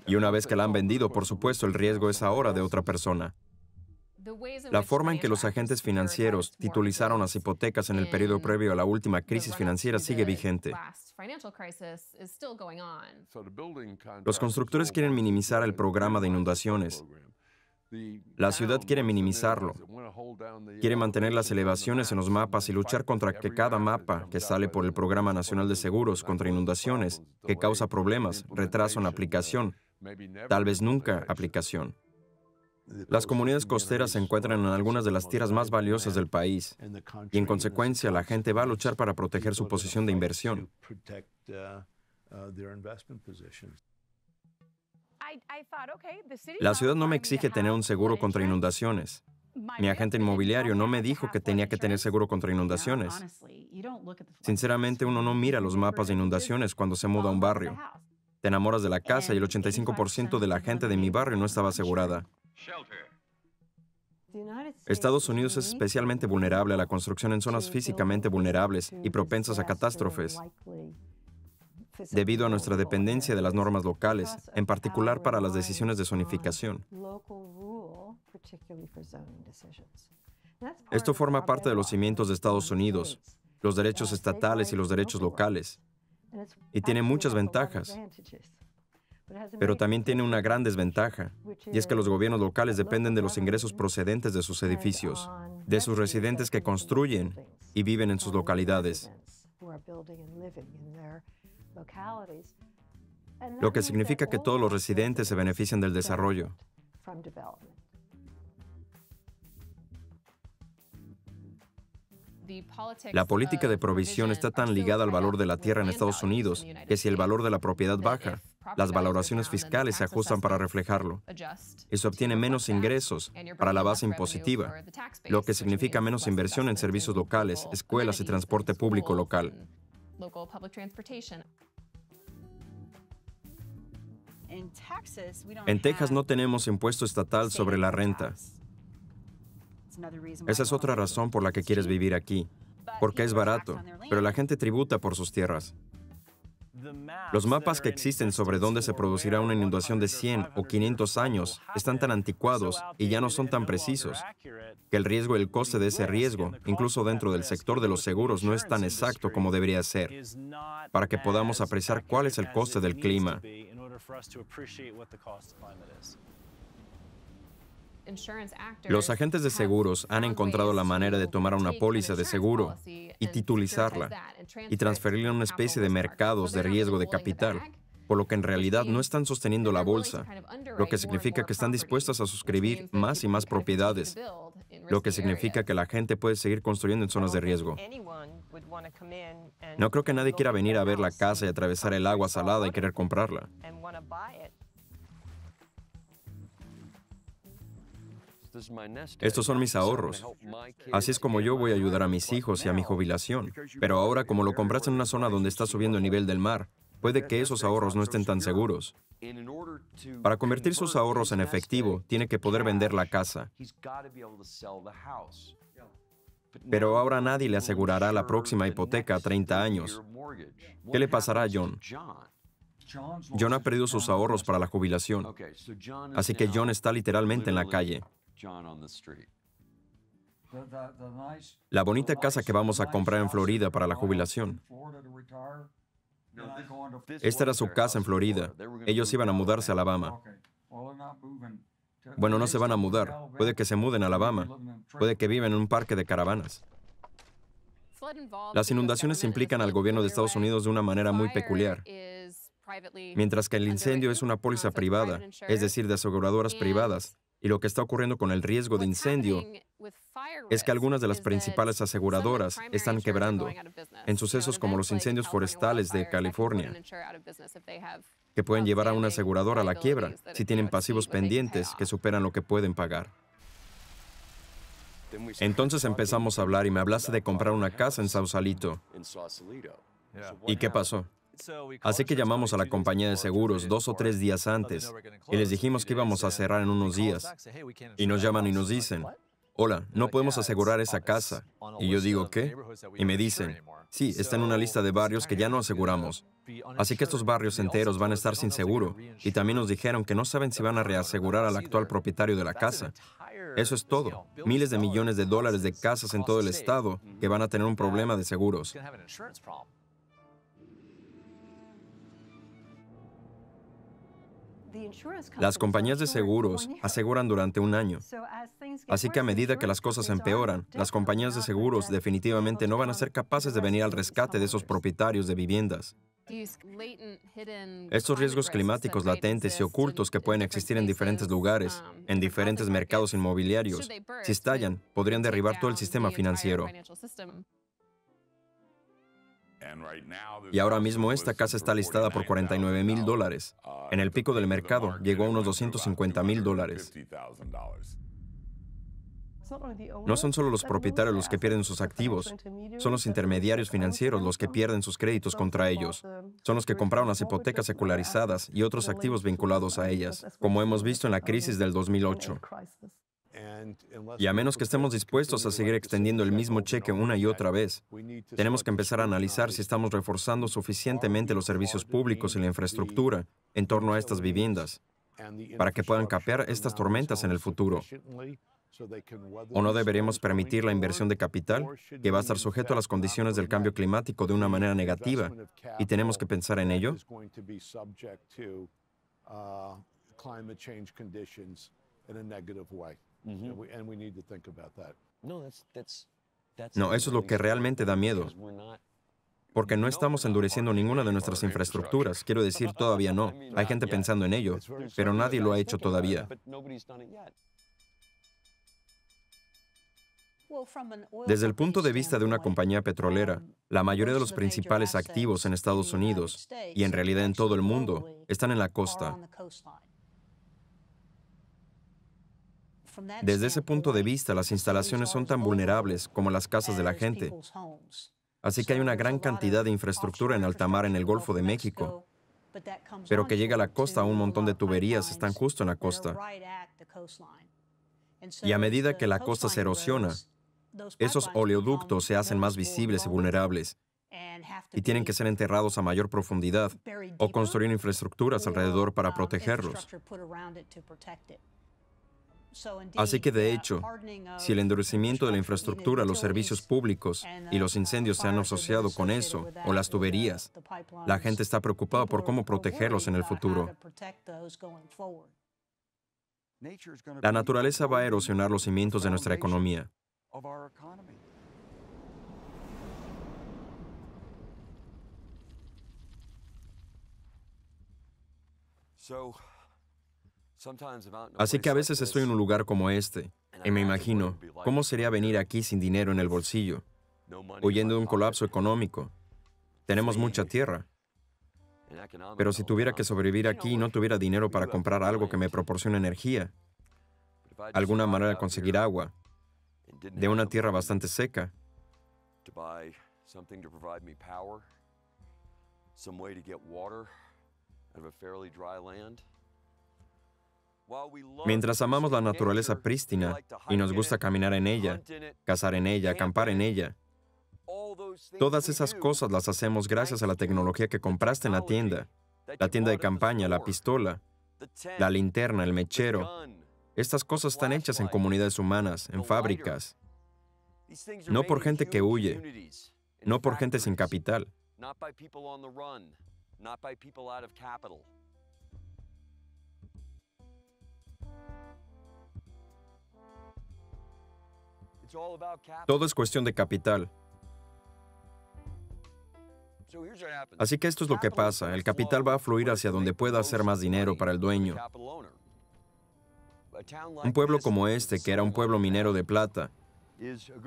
Y una vez que la han vendido, por supuesto, el riesgo es ahora de otra persona. La forma en que los agentes financieros titulizaron las hipotecas en el periodo previo a la última crisis financiera sigue vigente. Los constructores quieren minimizar el programa de inundaciones. La ciudad quiere minimizarlo. Quiere mantener las elevaciones en los mapas y luchar contra que cada mapa que sale por el Programa Nacional de Seguros contra Inundaciones, que causa problemas, retraso en aplicación, tal vez nunca aplicación. Las comunidades costeras se encuentran en algunas de las tierras más valiosas del país y, en consecuencia, la gente va a luchar para proteger su posición de inversión. La ciudad no me exige tener un seguro contra inundaciones. Mi agente inmobiliario no me dijo que tenía que tener seguro contra inundaciones. Sinceramente, uno no mira los mapas de inundaciones cuando se muda a un barrio. Te enamoras de la casa y el ochenta y cinco por ciento de la gente de mi barrio no estaba asegurada. Estados Unidos es especialmente vulnerable a la construcción en zonas físicamente vulnerables y propensas a catástrofes, debido a nuestra dependencia de las normas locales, en particular para las decisiones de zonificación. Esto forma parte de los cimientos de Estados Unidos, los derechos estatales y los derechos locales, y tiene muchas ventajas, pero también tiene una gran desventaja, y es que los gobiernos locales dependen de los ingresos procedentes de sus edificios, de sus residentes que construyen y viven en sus localidades, lo que significa que todos los residentes se benefician del desarrollo. La política de provisión está tan ligada al valor de la tierra en Estados Unidos que si el valor de la propiedad baja, las valoraciones fiscales se ajustan para reflejarlo y se obtiene menos ingresos para la base impositiva, lo que significa menos inversión en servicios locales, escuelas y transporte público local. En Texas no tenemos impuesto estatal sobre la renta. Esa es otra razón por la que quieres vivir aquí, porque es barato, pero la gente tributa por sus tierras. Los mapas que existen sobre dónde se producirá una inundación de cien o quinientos años están tan anticuados y ya no son tan precisos, que el riesgo y el coste de ese riesgo, incluso dentro del sector de los seguros, no es tan exacto como debería ser, para que podamos apreciar cuál es el coste del clima. Los agentes de seguros han encontrado la manera de tomar una póliza de seguro y titulizarla y transferirla a una especie de mercados de riesgo de capital, por lo que en realidad no están sosteniendo la bolsa, lo que significa que están dispuestas a suscribir más y más propiedades, lo que significa que la gente puede seguir construyendo en zonas de riesgo. No creo que nadie quiera venir a ver la casa y atravesar el agua salada y querer comprarla. Estos son mis ahorros. Así es como yo voy a ayudar a mis hijos y a mi jubilación. Pero ahora, como lo compraste en una zona donde está subiendo el nivel del mar, puede que esos ahorros no estén tan seguros. Para convertir sus ahorros en efectivo, tiene que poder vender la casa. Pero ahora nadie le asegurará la próxima hipoteca a treinta años. ¿Qué le pasará a John? John ha perdido sus ahorros para la jubilación. Así que John está literalmente en la calle. La bonita casa que vamos a comprar en Florida para la jubilación. Esta era su casa en Florida. Ellos iban a mudarse a Alabama. Bueno, no se van a mudar. Puede que se muden a Alabama. Puede que vivan en un parque de caravanas. Las inundaciones implican al gobierno de Estados Unidos de una manera muy peculiar. Mientras que el incendio es una póliza privada, es decir, de aseguradoras privadas, y lo que está ocurriendo con el riesgo de incendio es que algunas de las principales aseguradoras están quebrando en sucesos como los incendios forestales de California, que pueden llevar a una aseguradora a la quiebra si tienen pasivos pendientes que superan lo que pueden pagar. Entonces empezamos a hablar y me hablaste de comprar una casa en Sausalito. ¿Y qué pasó? Así que llamamos a la compañía de seguros dos o tres días antes y les dijimos que íbamos a cerrar en unos días. Y nos llaman y nos dicen, hola, no podemos asegurar esa casa. Y yo digo, ¿qué? Y me dicen, sí, está en una lista de barrios que ya no aseguramos. Así que estos barrios enteros van a estar sin seguro. Y también nos dijeron que no saben si van a reasegurar al actual propietario de la casa. Eso es todo. Miles de millones de dólares de casas en todo el estado que van a tener un problema de seguros. Las compañías de seguros aseguran durante un año. Así que a medida que las cosas empeoran, las compañías de seguros definitivamente no van a ser capaces de venir al rescate de esos propietarios de viviendas. Estos riesgos climáticos latentes y ocultos que pueden existir en diferentes lugares, en diferentes mercados inmobiliarios, si estallan, podrían derribar todo el sistema financiero. Y ahora mismo esta casa está listada por cuarenta y nueve mil dólares. En el pico del mercado llegó a unos doscientos cincuenta mil dólares. No son solo los propietarios los que pierden sus activos, son los intermediarios financieros los que pierden sus créditos contra ellos. Son los que compraron las hipotecas secularizadas y otros activos vinculados a ellas, como hemos visto en la crisis del dos mil ocho. Y a menos que estemos dispuestos a seguir extendiendo el mismo cheque una y otra vez, tenemos que empezar a analizar si estamos reforzando suficientemente los servicios públicos y la infraestructura en torno a estas viviendas, para que puedan capear estas tormentas en el futuro. ¿O no deberíamos permitir la inversión de capital, que va a estar sujeto a las condiciones del cambio climático de una manera negativa, y tenemos que pensar en ello? No, eso es lo que realmente da miedo, porque no estamos endureciendo ninguna de nuestras infraestructuras. Quiero decir, todavía no. Hay gente pensando en ello, pero nadie lo ha hecho todavía. Desde el punto de vista de una compañía petrolera, la mayoría de los principales activos en Estados Unidos, y en realidad en todo el mundo, están en la costa. Desde ese punto de vista, las instalaciones son tan vulnerables como las casas de la gente. Así que hay una gran cantidad de infraestructura en alta mar en el Golfo de México, pero que llega a la costa. Un montón de tuberías están justo en la costa. Y a medida que la costa se erosiona, esos oleoductos se hacen más visibles y vulnerables, y tienen que ser enterrados a mayor profundidad o construir infraestructuras alrededor para protegerlos. Así que, de hecho, si el endurecimiento de la infraestructura, los servicios públicos y los incendios se han asociado con eso, o las tuberías, la gente está preocupada por cómo protegerlos en el futuro. La naturaleza va a erosionar los cimientos de nuestra economía. Así que a veces estoy en un lugar como este, y me imagino, ¿cómo sería venir aquí sin dinero en el bolsillo, huyendo de un colapso económico? Tenemos mucha tierra, pero si tuviera que sobrevivir aquí y no tuviera dinero para comprar algo que me proporcione energía, alguna manera de conseguir agua, de una tierra bastante seca, mientras amamos la naturaleza prístina y nos gusta caminar en ella, cazar en ella, acampar en ella, todas esas cosas las hacemos gracias a la tecnología que compraste en la tienda, la tienda de campaña, la pistola, la linterna, el mechero. Estas cosas están hechas en comunidades humanas, en fábricas, no por gente que huye, no por gente sin capital. Todo es cuestión de capital. Así que esto es lo que pasa. El capital va a fluir hacia donde pueda hacer más dinero para el dueño. Un pueblo como este, que era un pueblo minero de plata,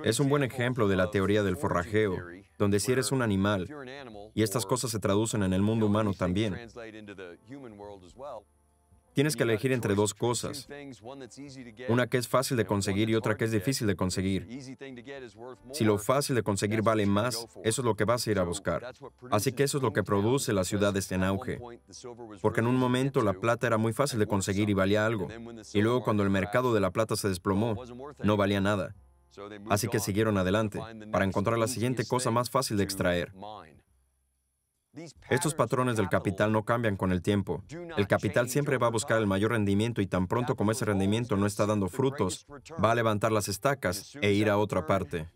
Es un buen ejemplo de la teoría del forrajeo, donde si eres un animal, y estas cosas se traducen en el mundo humano también, tienes que elegir entre dos cosas, una que es fácil de conseguir y otra que es difícil de conseguir. Si lo fácil de conseguir vale más, eso es lo que vas a ir a buscar. Así que eso es lo que produce las ciudades en auge. Porque en un momento la plata era muy fácil de conseguir y valía algo. Y luego cuando el mercado de la plata se desplomó, no valía nada. Así que siguieron adelante, para encontrar la siguiente cosa más fácil de extraer. Estos patrones del capital no cambian con el tiempo. El capital siempre va a buscar el mayor rendimiento y tan pronto como ese rendimiento no está dando frutos, va a levantar las estacas e ir a otra parte.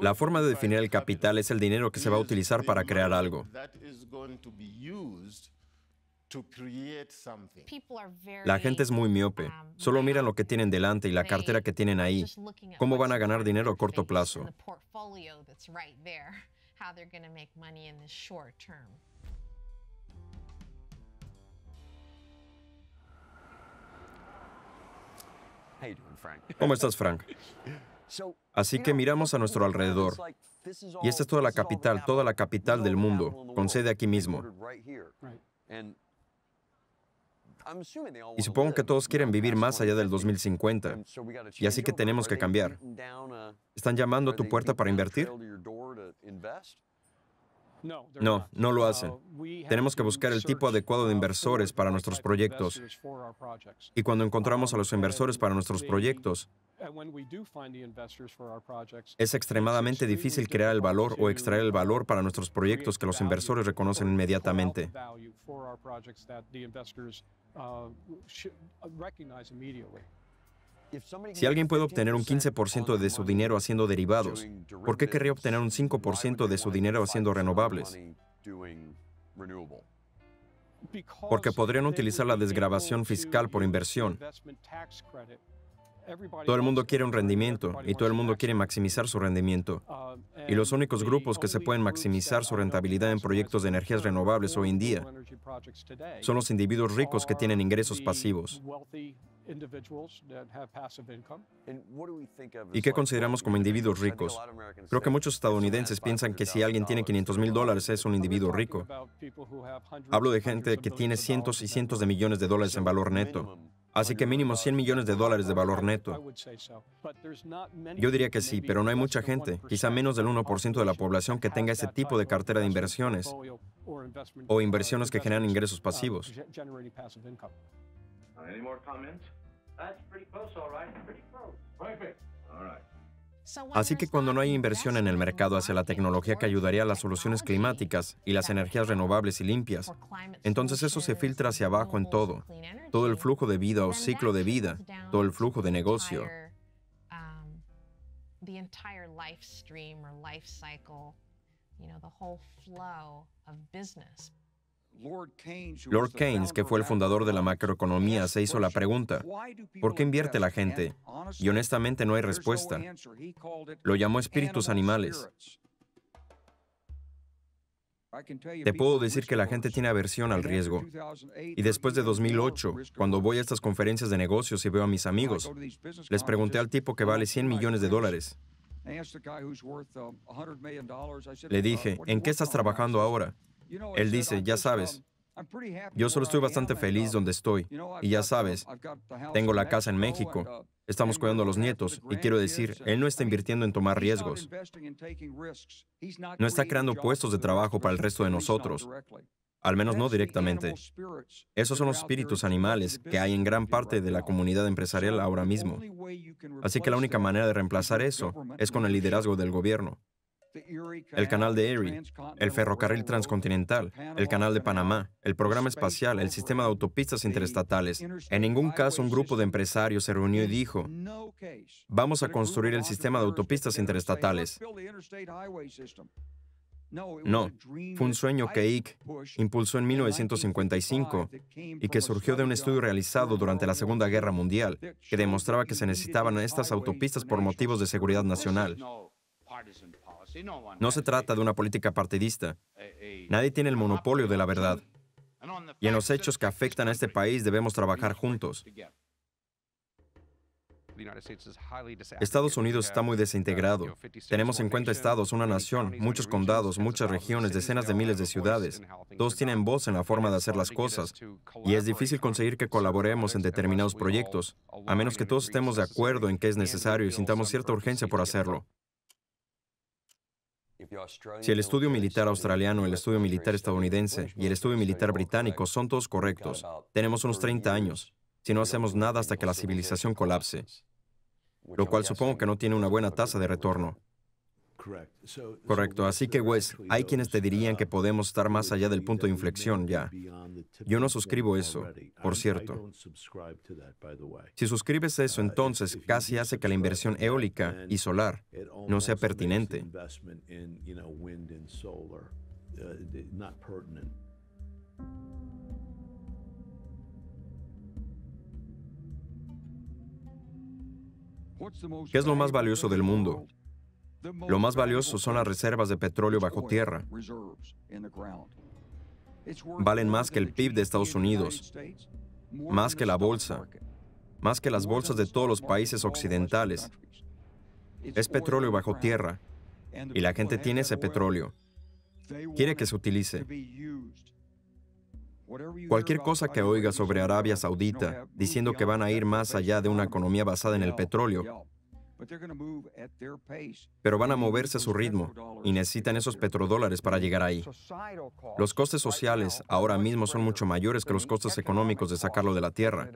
La forma de definir el capital es el dinero que se va a utilizar para crear algo. La gente es muy miope. Solo miran lo que tienen delante y la cartera que tienen ahí. ¿Cómo van a ganar dinero a corto plazo? ¿Cómo estás, Frank? Así que miramos a nuestro alrededor. Y esta es toda la capital, toda la capital del mundo, con sede aquí mismo. Y supongo que todos quieren vivir más allá del dos mil cincuenta, y así que tenemos que cambiar. ¿Están llamando a tu puerta para invertir? No, no lo hacen. Tenemos que buscar el tipo adecuado de inversores para nuestros proyectos. Y cuando encontramos a los inversores para nuestros proyectos, es extremadamente difícil crear el valor o extraer el valor para nuestros proyectos que los inversores reconocen inmediatamente. Si alguien puede obtener un quince por ciento de su dinero haciendo derivados, ¿por qué querría obtener un cinco por ciento de su dinero haciendo renovables? Porque podrían utilizar la desgravación fiscal por inversión. Todo el mundo quiere un rendimiento, y todo el mundo quiere maximizar su rendimiento. Y los únicos grupos que se pueden maximizar su rentabilidad en proyectos de energías renovables hoy en día son los individuos ricos que tienen ingresos pasivos. ¿Y qué consideramos como individuos ricos? Creo que muchos estadounidenses piensan que si alguien tiene quinientos mil dólares es un individuo rico. Hablo de gente que tiene cientos y cientos de millones de dólares en valor neto. Así que mínimo cien millones de dólares de valor neto. Yo diría que sí, pero no hay mucha gente, quizá menos del uno por ciento de la población que tenga ese tipo de cartera de inversiones o inversiones que generan ingresos pasivos. Así que cuando no hay inversión en el mercado hacia la tecnología que ayudaría a las soluciones climáticas y las energías renovables y limpias, entonces eso se filtra hacia abajo en todo, todo el flujo de vida o ciclo de vida, todo el flujo de negocio. Lord Keynes, que fue el fundador de la macroeconomía, se hizo la pregunta, ¿por qué invierte la gente? Y honestamente no hay respuesta. Lo llamó espíritus animales. Te puedo decir que la gente tiene aversión al riesgo. Y después de dos mil ocho, cuando voy a estas conferencias de negocios y veo a mis amigos, les pregunté al tipo que vale cien millones de dólares. Le dije, ¿en qué estás trabajando ahora? Él dice, ya sabes, yo solo estoy bastante feliz donde estoy, y ya sabes, tengo la casa en México, estamos cuidando a los nietos, y quiero decir, él no está invirtiendo en tomar riesgos, no está creando puestos de trabajo para el resto de nosotros, al menos no directamente. Esos son los espíritus animales que hay en gran parte de la comunidad empresarial ahora mismo. Así que la única manera de reemplazar eso es con el liderazgo del gobierno. El canal de Erie, el ferrocarril transcontinental, el canal de Panamá, el programa espacial, el sistema de autopistas interestatales. En ningún caso un grupo de empresarios se reunió y dijo, vamos a construir el sistema de autopistas interestatales. No, fue un sueño que Ike impulsó en mil novecientos cincuenta y cinco y que surgió de un estudio realizado durante la Segunda Guerra Mundial que demostraba que se necesitaban estas autopistas por motivos de seguridad nacional. No se trata de una política partidista. Nadie tiene el monopolio de la verdad. y en los hechos que afectan a este país debemos trabajar juntos. Estados Unidos está muy desintegrado. Tenemos cincuenta estados, una nación, muchos condados, muchas regiones, decenas de miles de ciudades. Todos tienen voz en la forma de hacer las cosas, y es difícil conseguir que colaboremos en determinados proyectos, a menos que todos estemos de acuerdo en que es necesario y sintamos cierta urgencia por hacerlo. Si el estudio militar australiano, el estudio militar estadounidense y el estudio militar británico son todos correctos, tenemos unos treinta años, si no hacemos nada hasta que la civilización colapse, lo cual supongo que no tiene una buena tasa de retorno. Correcto. Así que, Wes, hay quienes te dirían que podemos estar más allá del punto de inflexión ya. Yo no suscribo eso, por cierto. Si suscribes eso, entonces casi hace que la inversión eólica y solar no sea pertinente. ¿Qué es lo más valioso del mundo? Lo más valioso son las reservas de petróleo bajo tierra. Valen más que el P I B de Estados Unidos, más que la bolsa, más que las bolsas de todos los países occidentales. Es petróleo bajo tierra, y la gente tiene ese petróleo. Quiere que se utilice. Cualquier cosa que oiga sobre Arabia Saudita, diciendo que van a ir más allá de una economía basada en el petróleo, pero van a moverse a su ritmo y necesitan esos petrodólares para llegar ahí. Los costes sociales ahora mismo son mucho mayores que los costes económicos de sacarlo de la tierra.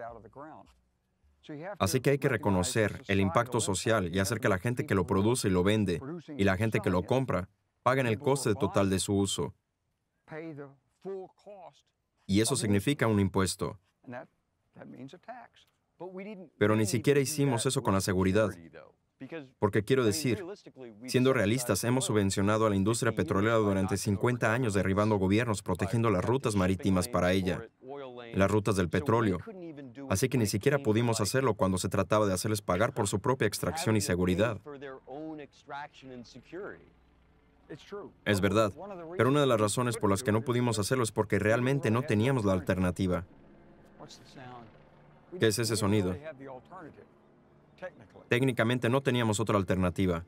Así que hay que reconocer el impacto social y hacer que la gente que lo produce y lo vende y la gente que lo compra paguen el coste total de su uso. Y eso significa un impuesto. Pero ni siquiera hicimos eso con la seguridad. Porque quiero decir, siendo realistas, hemos subvencionado a la industria petrolera durante cincuenta años, derribando gobiernos, protegiendo las rutas marítimas para ella, las rutas del petróleo. Así que ni siquiera pudimos hacerlo cuando se trataba de hacerles pagar por su propia extracción y seguridad. Es verdad, pero una de las razones por las que no pudimos hacerlo es porque realmente no teníamos la alternativa. ¿Qué es ese sonido? Técnicamente no teníamos otra alternativa.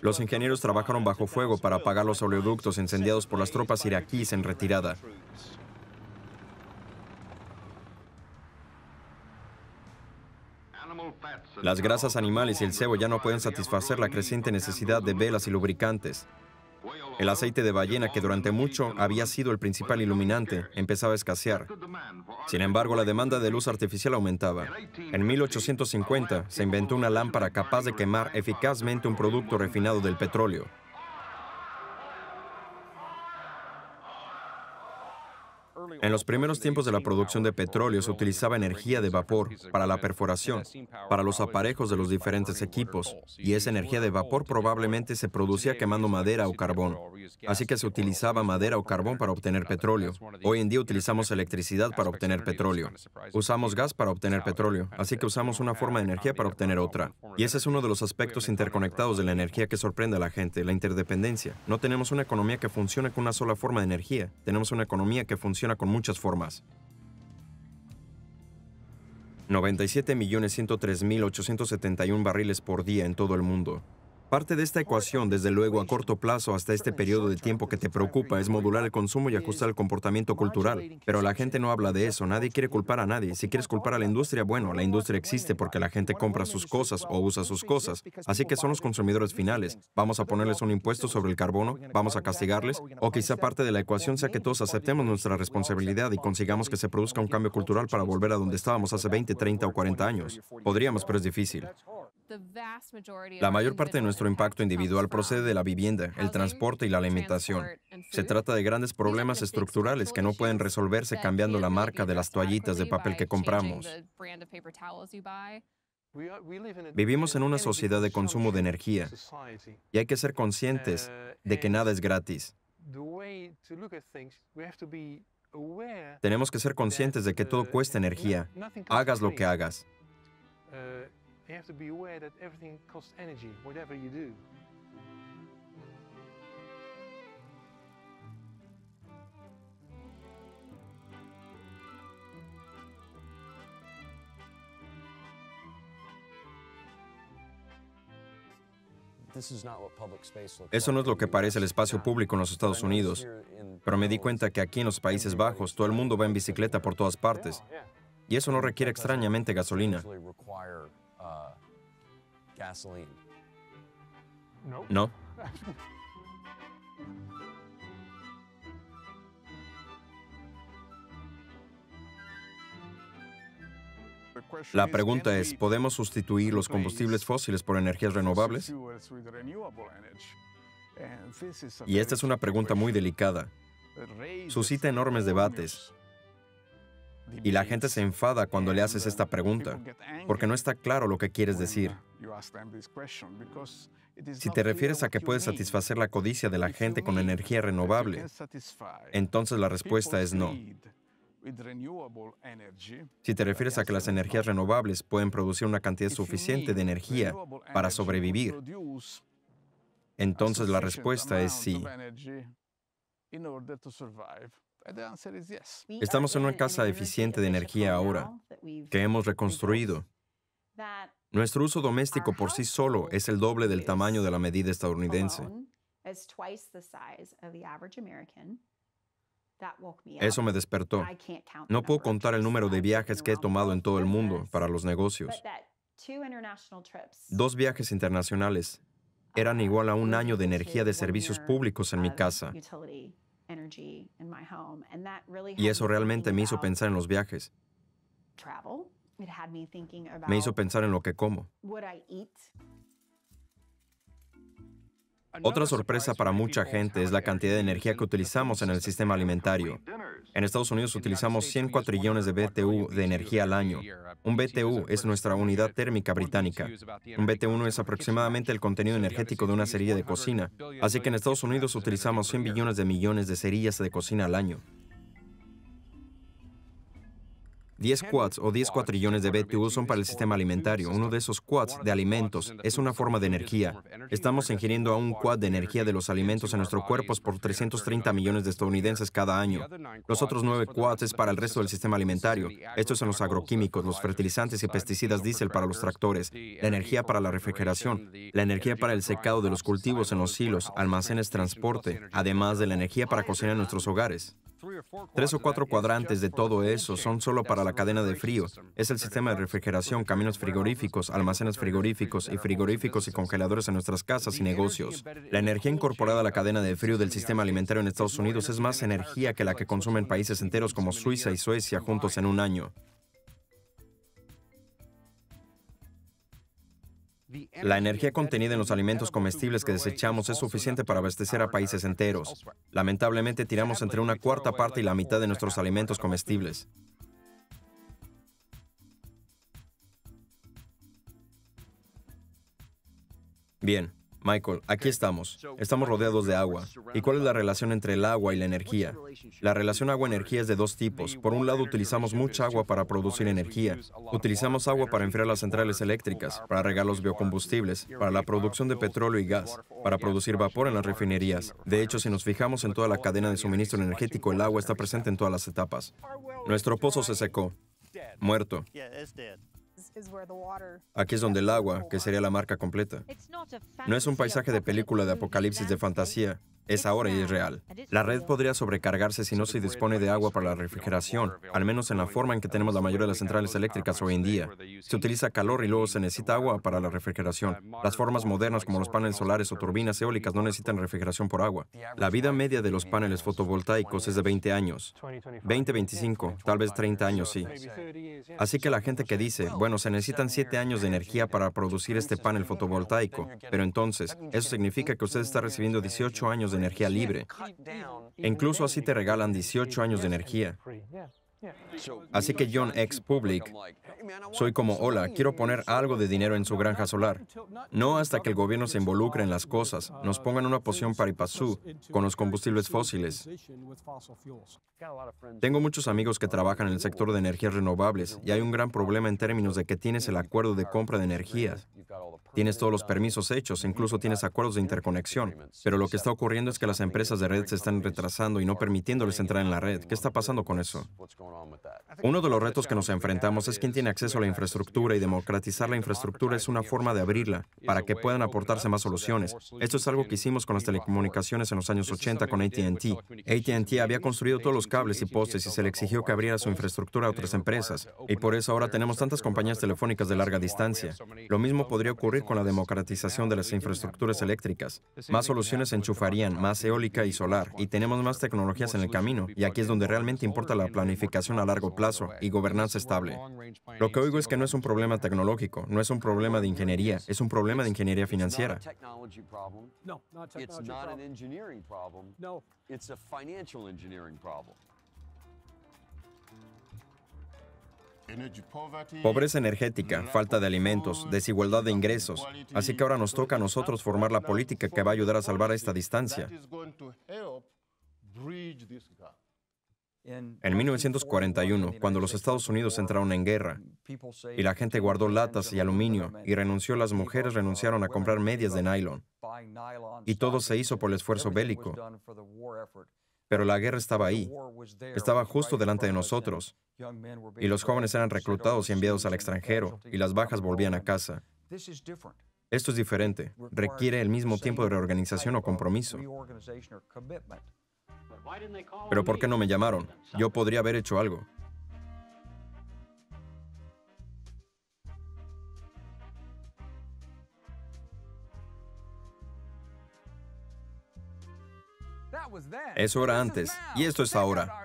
Los ingenieros trabajaron bajo fuego para apagar los oleoductos incendiados por las tropas iraquíes en retirada. Las grasas animales y el cebo ya no pueden satisfacer la creciente necesidad de velas y lubricantes. El aceite de ballena, que durante mucho había sido el principal iluminante, empezaba a escasear. Sin embargo, la demanda de luz artificial aumentaba. En mil ochocientos cincuenta se inventó una lámpara capaz de quemar eficazmente un producto refinado del petróleo. En los primeros tiempos de la producción de petróleo se utilizaba energía de vapor para la perforación, para los aparejos de los diferentes equipos, y esa energía de vapor probablemente se producía quemando madera o carbón. Así que se utilizaba madera o carbón para obtener petróleo. Hoy en día utilizamos electricidad para obtener petróleo. Usamos gas para obtener petróleo, así que usamos una forma de energía para obtener otra. Y ese es uno de los aspectos interconectados de la energía que sorprende a la gente, la interdependencia. No tenemos una economía que funcione con una sola forma de energía, tenemos una economía que funciona con muchas formas. noventa y siete millones ciento tres mil ochocientos setenta y uno barriles por día en todo el mundo. Parte de esta ecuación, desde luego, a corto plazo hasta este periodo de tiempo que te preocupa, es modular el consumo y ajustar el comportamiento cultural. Pero la gente no habla de eso, nadie quiere culpar a nadie. Si quieres culpar a la industria, bueno, la industria existe porque la gente compra sus cosas o usa sus cosas. Así que son los consumidores finales. ¿Vamos a ponerles un impuesto sobre el carbono? ¿Vamos a castigarles? O quizá parte de la ecuación sea que todos aceptemos nuestra responsabilidad y consigamos que se produzca un cambio cultural para volver a donde estábamos hace veinte, treinta o cuarenta años. Podríamos, pero es difícil. La mayor parte de nuestro impacto individual procede de la vivienda, el transporte y la alimentación. Se trata de grandes problemas estructurales que no pueden resolverse cambiando la marca de las toallitas de papel que compramos. Vivimos en una sociedad de consumo de energía y hay que ser conscientes de que nada es gratis. Tenemos que ser conscientes de que todo cuesta energía, hagas lo que hagas. Eso no es lo que parece el espacio público en los Estados Unidos, pero me di cuenta que aquí en los Países Bajos todo el mundo va en bicicleta por todas partes, y eso no requiere extrañamente gasolina. ¿No? La pregunta es, ¿podemos sustituir los combustibles fósiles por energías renovables? Y esta es una pregunta muy delicada. Suscita enormes debates. Y la gente se enfada cuando le haces esta pregunta, porque no está claro lo que quieres decir. Si te refieres a que puedes satisfacer la codicia de la gente con energía renovable, entonces la respuesta es no. Si te refieres a que las energías renovables pueden producir una cantidad suficiente de energía para sobrevivir, entonces la respuesta es sí. Estamos en una casa eficiente de energía ahora, que hemos reconstruido. Nuestro uso doméstico por sí solo es el doble del tamaño de la medida estadounidense. Eso me despertó. No puedo contar el número de viajes que he tomado en todo el mundo para los negocios. Dos viajes internacionales eran igual a un año de energía de servicios públicos en mi casa. Y eso realmente me hizo pensar en los viajes. Me hizo pensar en lo que como. Otra sorpresa para mucha gente es la cantidad de energía que utilizamos en el sistema alimentario. En Estados Unidos utilizamos cien cuatrillones de B T U de energía al año. Un B T U es nuestra unidad térmica británica. Un B T U es aproximadamente el contenido energético de una cerilla de cocina. Así que en Estados Unidos utilizamos cien billones de millones de cerillas de cocina al año. diez quads o diez cuatrillones de B T U son para el sistema alimentario. Uno de esos quads de alimentos es una forma de energía. Estamos ingiriendo a un quad de energía de los alimentos en nuestros cuerpos por trescientos treinta millones de estadounidenses cada año. Los otros nueve quads es para el resto del sistema alimentario. Estos son los agroquímicos, los fertilizantes y pesticidas diésel para los tractores, la energía para la refrigeración, la energía para el secado de los cultivos en los silos, almacenes, transporte, además de la energía para cocinar en nuestros hogares. Tres o cuatro cuadrantes de todo eso son solo para la cadena de frío. Es el sistema de refrigeración, caminos frigoríficos, almacenes frigoríficos y frigoríficos y congeladores en nuestras casas y negocios. La energía incorporada a la cadena de frío del sistema alimentario en Estados Unidos es más energía que la que consumen países enteros como Suiza y Suecia juntos en un año. La energía contenida en los alimentos comestibles que desechamos es suficiente para abastecer a países enteros. Lamentablemente, tiramos entre una cuarta parte y la mitad de nuestros alimentos comestibles. Bien, Michael, aquí estamos. Estamos rodeados de agua. ¿Y cuál es la relación entre el agua y la energía? La relación agua-energía es de dos tipos. Por un lado, utilizamos mucha agua para producir energía. Utilizamos agua para enfriar las centrales eléctricas, para regar los biocombustibles, para la producción de petróleo y gas, para producir vapor en las refinerías. De hecho, si nos fijamos en toda la cadena de suministro energético, el agua está presente en todas las etapas. Nuestro pozo se secó. Muerto. Aquí es donde el agua, que sería la marca completa. No es un paisaje de película de apocalipsis de fantasía. Es ahora y es real. La red podría sobrecargarse si no se dispone de agua para la refrigeración, al menos en la forma en que tenemos la mayoría de las centrales eléctricas hoy en día. Se utiliza calor y luego se necesita agua para la refrigeración. Las formas modernas como los paneles solares o turbinas eólicas no necesitan refrigeración por agua. La vida media de los paneles fotovoltaicos es de veinte años. veinte, veinticinco, tal vez treinta años, sí. Así que la gente que dice, bueno, se necesitan siete años de energía para producir este panel fotovoltaico, pero entonces, eso significa que usted está recibiendo dieciocho años de energía libre. E incluso así te regalan dieciocho años de energía. Así que John X. Public, soy como, hola, quiero poner algo de dinero en su granja solar. No hasta que el gobierno se involucre en las cosas, nos ponga en una posición pari passu con los combustibles fósiles. Tengo muchos amigos que trabajan en el sector de energías renovables y hay un gran problema en términos de que tienes el acuerdo de compra de energías. Tienes todos los permisos hechos, incluso tienes acuerdos de interconexión. Pero lo que está ocurriendo es que las empresas de red se están retrasando y no permitiéndoles entrar en la red. ¿Qué está pasando con eso? Uno de los retos que nos enfrentamos es quién tiene acceso a la infraestructura y democratizar la infraestructura es una forma de abrirla para que puedan aportarse más soluciones. Esto es algo que hicimos con las telecomunicaciones en los años ochenta con A T and T. A T and T había construido todos los cables y postes y se le exigió que abriera su infraestructura a otras empresas. Y por eso ahora tenemos tantas compañías telefónicas de larga distancia. Lo mismo podría ocurrir con la democratización de las infraestructuras eléctricas. Más soluciones se enchufarían, más eólica y solar, y tenemos más tecnologías en el camino. Y aquí es donde realmente importa la planificación a largo plazo y gobernanza estable. Lo que oigo es que no es un problema tecnológico, no es un problema de ingeniería, es un problema de ingeniería financiera. Pobreza energética, falta de alimentos, desigualdad de ingresos. Así que ahora nos toca a nosotros formar la política que va a ayudar a salvar esta distancia. En mil novecientos cuarenta y uno, cuando los Estados Unidos entraron en guerra y la gente guardó latas y aluminio y renunció, las mujeres renunciaron a comprar medias de nylon. Y todo se hizo por el esfuerzo bélico. Pero la guerra estaba ahí, estaba justo delante de nosotros, y los jóvenes eran reclutados y enviados al extranjero, y las bajas volvían a casa. Esto es diferente, requiere el mismo tiempo de reorganización o compromiso. Pero ¿por qué no me llamaron? Yo podría haber hecho algo. Eso era antes, y esto es ahora.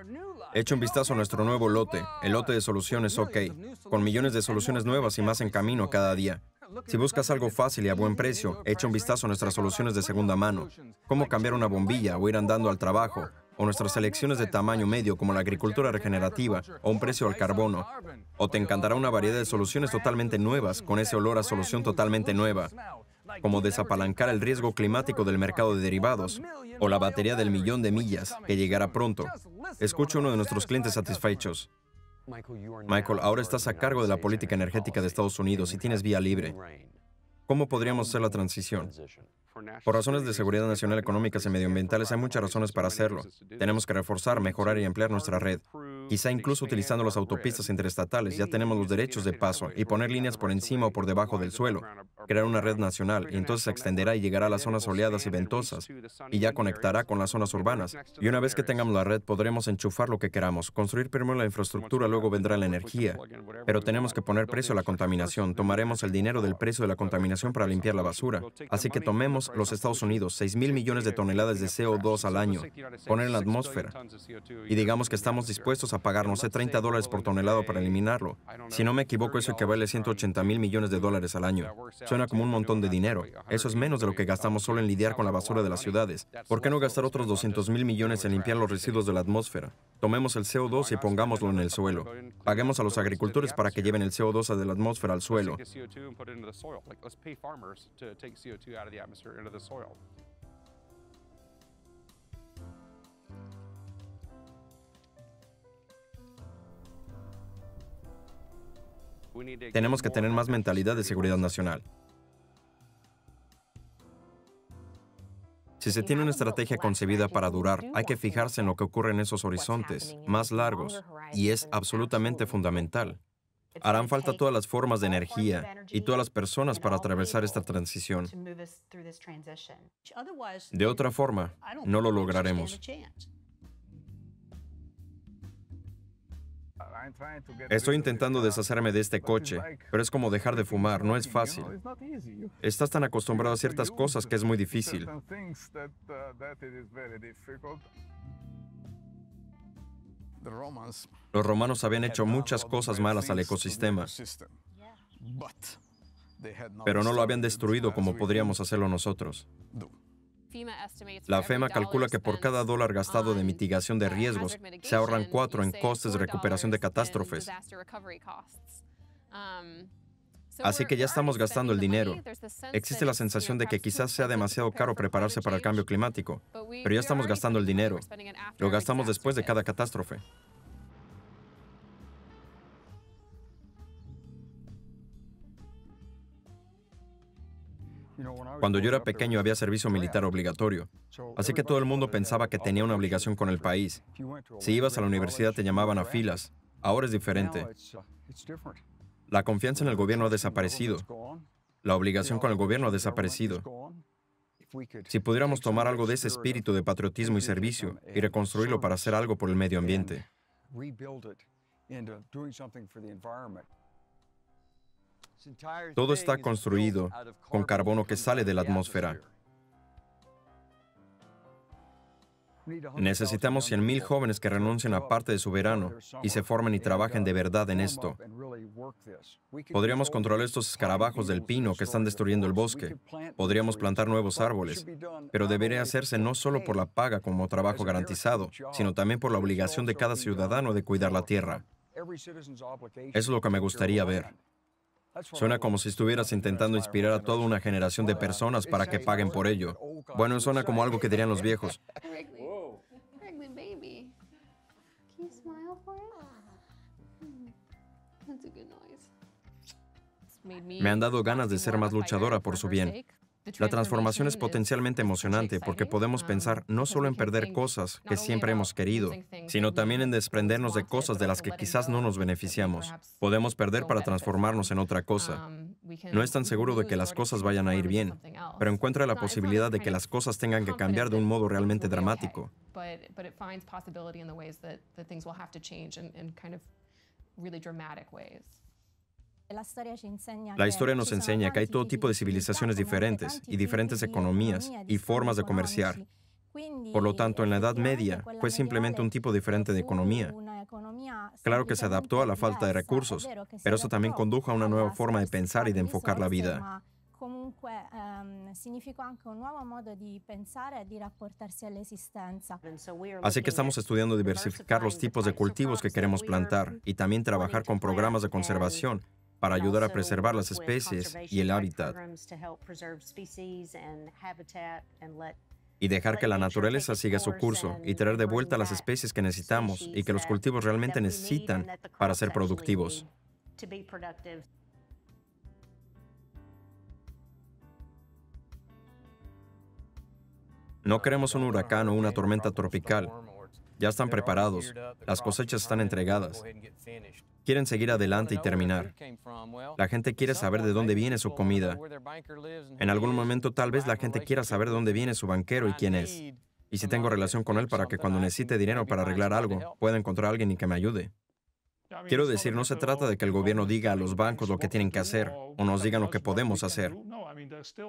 Echa un vistazo a nuestro nuevo lote, el lote de soluciones OK, con millones de soluciones nuevas y más en camino cada día. Si buscas algo fácil y a buen precio, echa un vistazo a nuestras soluciones de segunda mano, cómo cambiar una bombilla o ir andando al trabajo, o nuestras elecciones de tamaño medio como la agricultura regenerativa o un precio al carbono. O te encantará una variedad de soluciones totalmente nuevas con ese olor a solución totalmente nueva, como desapalancar el riesgo climático del mercado de derivados o la batería del millón de millas que llegará pronto. Escucha uno de nuestros clientes satisfechos. Michael, ahora estás a cargo de la política energética de Estados Unidos y tienes vía libre. ¿Cómo podríamos hacer la transición? Por razones de seguridad nacional, económicas y medioambientales, hay muchas razones para hacerlo. Tenemos que reforzar, mejorar y ampliar nuestra red. Quizá incluso utilizando las autopistas interestatales, ya tenemos los derechos de paso y poner líneas por encima o por debajo del suelo, crear una red nacional y entonces se extenderá y llegará a las zonas soleadas y ventosas y ya conectará con las zonas urbanas. Y una vez que tengamos la red, podremos enchufar lo que queramos, construir primero la infraestructura, luego vendrá la energía. Pero tenemos que poner precio a la contaminación. Tomaremos el dinero del precio de la contaminación para limpiar la basura. Así que tomemos los Estados Unidos, seis mil millones de toneladas de C O dos al año, poner en la atmósfera, y digamos que estamos dispuestos a pagar, no sé, treinta dólares por tonelada para eliminarlo. Si no me equivoco, eso equivale a ciento ochenta mil millones de dólares al año. Suena como un montón de dinero. Eso es menos de lo que gastamos solo en lidiar con la basura de las ciudades. ¿Por qué no gastar otros doscientos mil millones en limpiar los residuos de la atmósfera? Tomemos el C O dos y pongámoslo en el suelo. Paguemos a los agricultores para que lleven el C O dos de la atmósfera al suelo. Tenemos que tener más mentalidad de seguridad nacional. Si se tiene una estrategia concebida para durar, hay que fijarse en lo que ocurre en esos horizontes más largos, y es absolutamente fundamental. Harán falta todas las formas de energía y todas las personas para atravesar esta transición. De otra forma, no lo lograremos. Estoy intentando deshacerme de este coche, pero es como dejar de fumar, no es fácil. Estás tan acostumbrado a ciertas cosas que es muy difícil. Los romanos habían hecho muchas cosas malas al ecosistema, pero no lo habían destruido como podríamos hacerlo nosotros. La FEMA calcula que por cada dólar gastado de mitigación de riesgos, se ahorran cuatro en costes de recuperación de catástrofes. Así que ya estamos gastando el dinero. Existe la sensación de que quizás sea demasiado caro prepararse para el cambio climático, pero ya estamos gastando el dinero. Lo gastamos después de cada catástrofe. Cuando yo era pequeño había servicio militar obligatorio, así que todo el mundo pensaba que tenía una obligación con el país. Si ibas a la universidad te llamaban a filas. Ahora es diferente. La confianza en el gobierno ha desaparecido. La obligación con el gobierno ha desaparecido. Si pudiéramos tomar algo de ese espíritu de patriotismo y servicio y reconstruirlo para hacer algo por el medio ambiente. Todo está construido con carbono que sale de la atmósfera. Necesitamos cien mil jóvenes que renuncien a parte de su verano y se formen y trabajen de verdad en esto. Podríamos controlar estos escarabajos del pino que están destruyendo el bosque. Podríamos plantar nuevos árboles, pero debería hacerse no solo por la paga como trabajo garantizado, sino también por la obligación de cada ciudadano de cuidar la tierra. Es lo que me gustaría ver. Suena como si estuvieras intentando inspirar a toda una generación de personas para que paguen por ello. Bueno, suena como algo que dirían los viejos. Me han dado ganas de ser más luchadora por su bien. La transformación es potencialmente emocionante porque podemos pensar no solo en perder cosas que siempre hemos querido, sino también en desprendernos de cosas de las que quizás no nos beneficiamos. Podemos perder para transformarnos en otra cosa. No es tan seguro de que las cosas vayan a ir bien, pero encuentra la posibilidad de que las cosas tengan que cambiar de un modo realmente dramático. La historia nos enseña que hay todo tipo de civilizaciones diferentes y diferentes economías y formas de comerciar. Por lo tanto, en la Edad Media fue simplemente un tipo diferente de economía. Claro que se adaptó a la falta de recursos, pero eso también condujo a una nueva forma de pensar y de enfocar la vida. Así que estamos estudiando diversificar los tipos de cultivos que queremos plantar y también trabajar con programas de conservación para ayudar a preservar las especies y el hábitat, y dejar que la naturaleza siga su curso y traer de vuelta las especies que necesitamos y que los cultivos realmente necesitan para ser productivos. No queremos un huracán o una tormenta tropical. Ya están preparados, las cosechas están entregadas. Quieren seguir adelante y terminar. La gente quiere saber de dónde viene su comida. En algún momento tal vez la gente quiera saber de dónde viene su banquero y quién es. Y si tengo relación con él para que cuando necesite dinero para arreglar algo, pueda encontrar a alguien y que me ayude. Quiero decir, no se trata de que el gobierno diga a los bancos lo que tienen que hacer o nos digan lo que podemos hacer.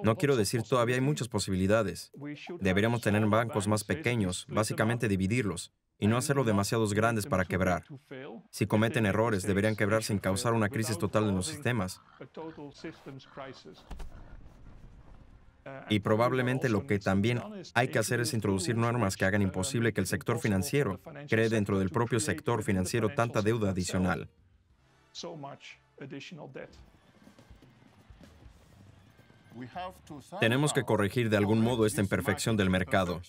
No quiero decir, todavía hay muchas posibilidades. Deberíamos tener bancos más pequeños, básicamente dividirlos, y no hacerlo demasiados grandes para quebrar. Si cometen errores, deberían quebrar sin causar una crisis total en los sistemas. Y probablemente lo que también hay que hacer es introducir normas que hagan imposible que el sector financiero cree dentro del propio sector financiero tanta deuda adicional. Tenemos que corregir de algún modo esta imperfección del mercado.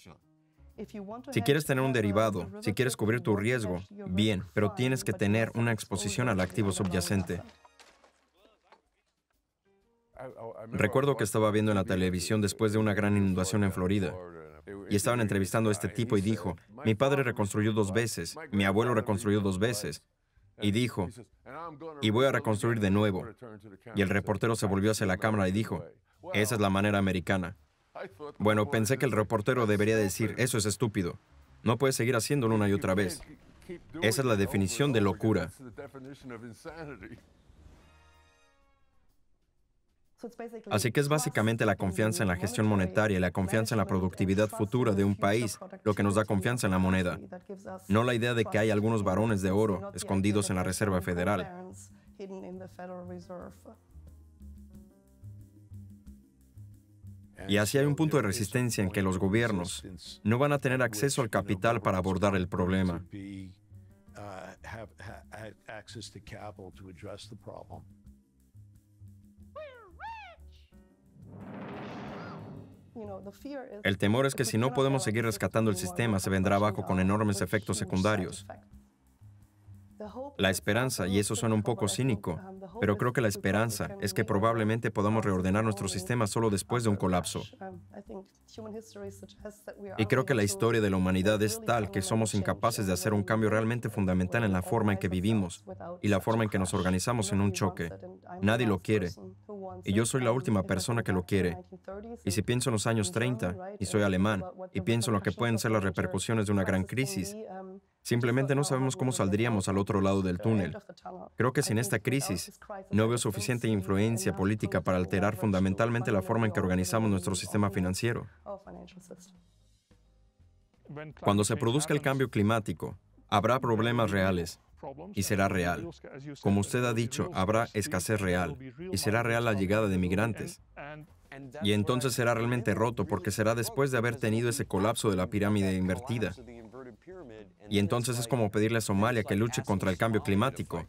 Si quieres tener un derivado, si quieres cubrir tu riesgo, bien, pero tienes que tener una exposición al activo subyacente. Recuerdo que estaba viendo en la televisión después de una gran inundación en Florida, y estaban entrevistando a este tipo y dijo, mi padre reconstruyó dos veces, mi abuelo reconstruyó dos veces, y dijo, y voy a reconstruir de nuevo. Y el reportero se volvió hacia la cámara y dijo, esa es la manera americana. Bueno, pensé que el reportero debería decir, eso es estúpido, no puedes seguir haciéndolo una y otra vez. Esa es la definición de locura. Así que es básicamente la confianza en la gestión monetaria y la confianza en la productividad futura de un país, lo que nos da confianza en la moneda. No la idea de que hay algunos varones de oro escondidos en la Reserva Federal. Y así hay un punto de resistencia en que los gobiernos no van a tener acceso al capital para abordar el problema. El temor es que si no podemos seguir rescatando el sistema, se vendrá abajo con enormes efectos secundarios. La esperanza, y eso suena un poco cínico, pero creo que la esperanza es que probablemente podamos reordenar nuestro sistema solo después de un colapso. Y creo que la historia de la humanidad es tal que somos incapaces de hacer un cambio realmente fundamental en la forma en que vivimos y la forma en que nos organizamos en un choque. Nadie lo quiere. Y yo soy la última persona que lo quiere. Y si pienso en los años treinta, y soy alemán, y pienso en lo que pueden ser las repercusiones de una gran crisis, simplemente no sabemos cómo saldríamos al otro lado del túnel. Creo que sin esta crisis no veo suficiente influencia política para alterar fundamentalmente la forma en que organizamos nuestro sistema financiero. Cuando se produzca el cambio climático, habrá problemas reales y será real. Como usted ha dicho, habrá escasez real y será real la llegada de migrantes. Y entonces será realmente roto porque será después de haber tenido ese colapso de la pirámide invertida. Y entonces es como pedirle a Somalia que luche contra el cambio climático.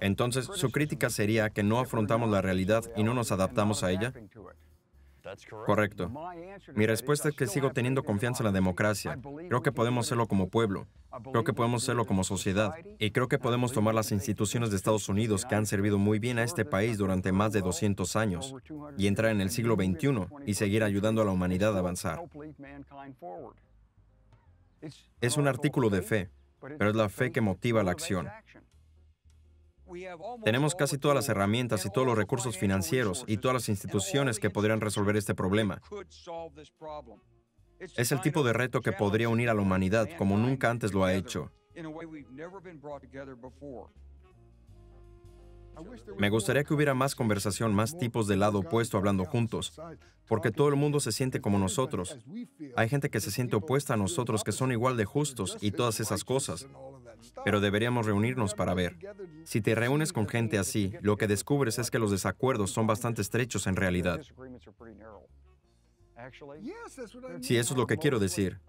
Entonces, su crítica sería que no afrontamos la realidad y no nos adaptamos a ella. Correcto. Mi respuesta es que sigo teniendo confianza en la democracia. Creo que podemos hacerlo como pueblo. Creo que podemos hacerlo como sociedad. Y creo que podemos tomar las instituciones de Estados Unidos que han servido muy bien a este país durante más de doscientos años y entrar en el siglo veintiuno y seguir ayudando a la humanidad a avanzar. Es un artículo de fe, pero es la fe que motiva la acción. Tenemos casi todas las herramientas y todos los recursos financieros y todas las instituciones que podrían resolver este problema. Es el tipo de reto que podría unir a la humanidad como nunca antes lo ha hecho. Me gustaría que hubiera más conversación, más tipos del lado opuesto hablando juntos, porque todo el mundo se siente como nosotros. Hay gente que se siente opuesta a nosotros, que son igual de justos y todas esas cosas. Pero deberíamos reunirnos para ver. Si te reúnes con gente así, lo que descubres es que los desacuerdos son bastante estrechos en realidad. Sí, eso es lo que quiero decir.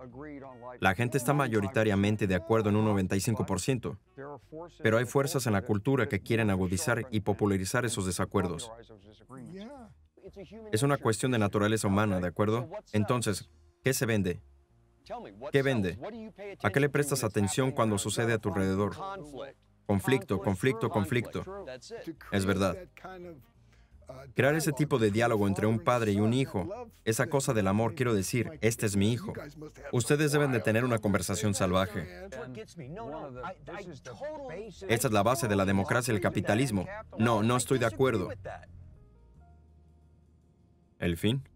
La gente está mayoritariamente de acuerdo en un noventa y cinco por ciento, pero hay fuerzas en la cultura que quieren agudizar y popularizar esos desacuerdos. Es una cuestión de naturaleza humana, ¿de acuerdo? Entonces, ¿qué se vende? ¿Qué vende? ¿A qué le prestas atención cuando sucede a tu alrededor? Conflicto, conflicto, conflicto. Es verdad. Crear ese tipo de diálogo entre un padre y un hijo, esa cosa del amor, quiero decir, este es mi hijo. Ustedes deben de tener una conversación salvaje. Esa es la base de la democracia y el capitalismo. No, no estoy de acuerdo. ¿El fin?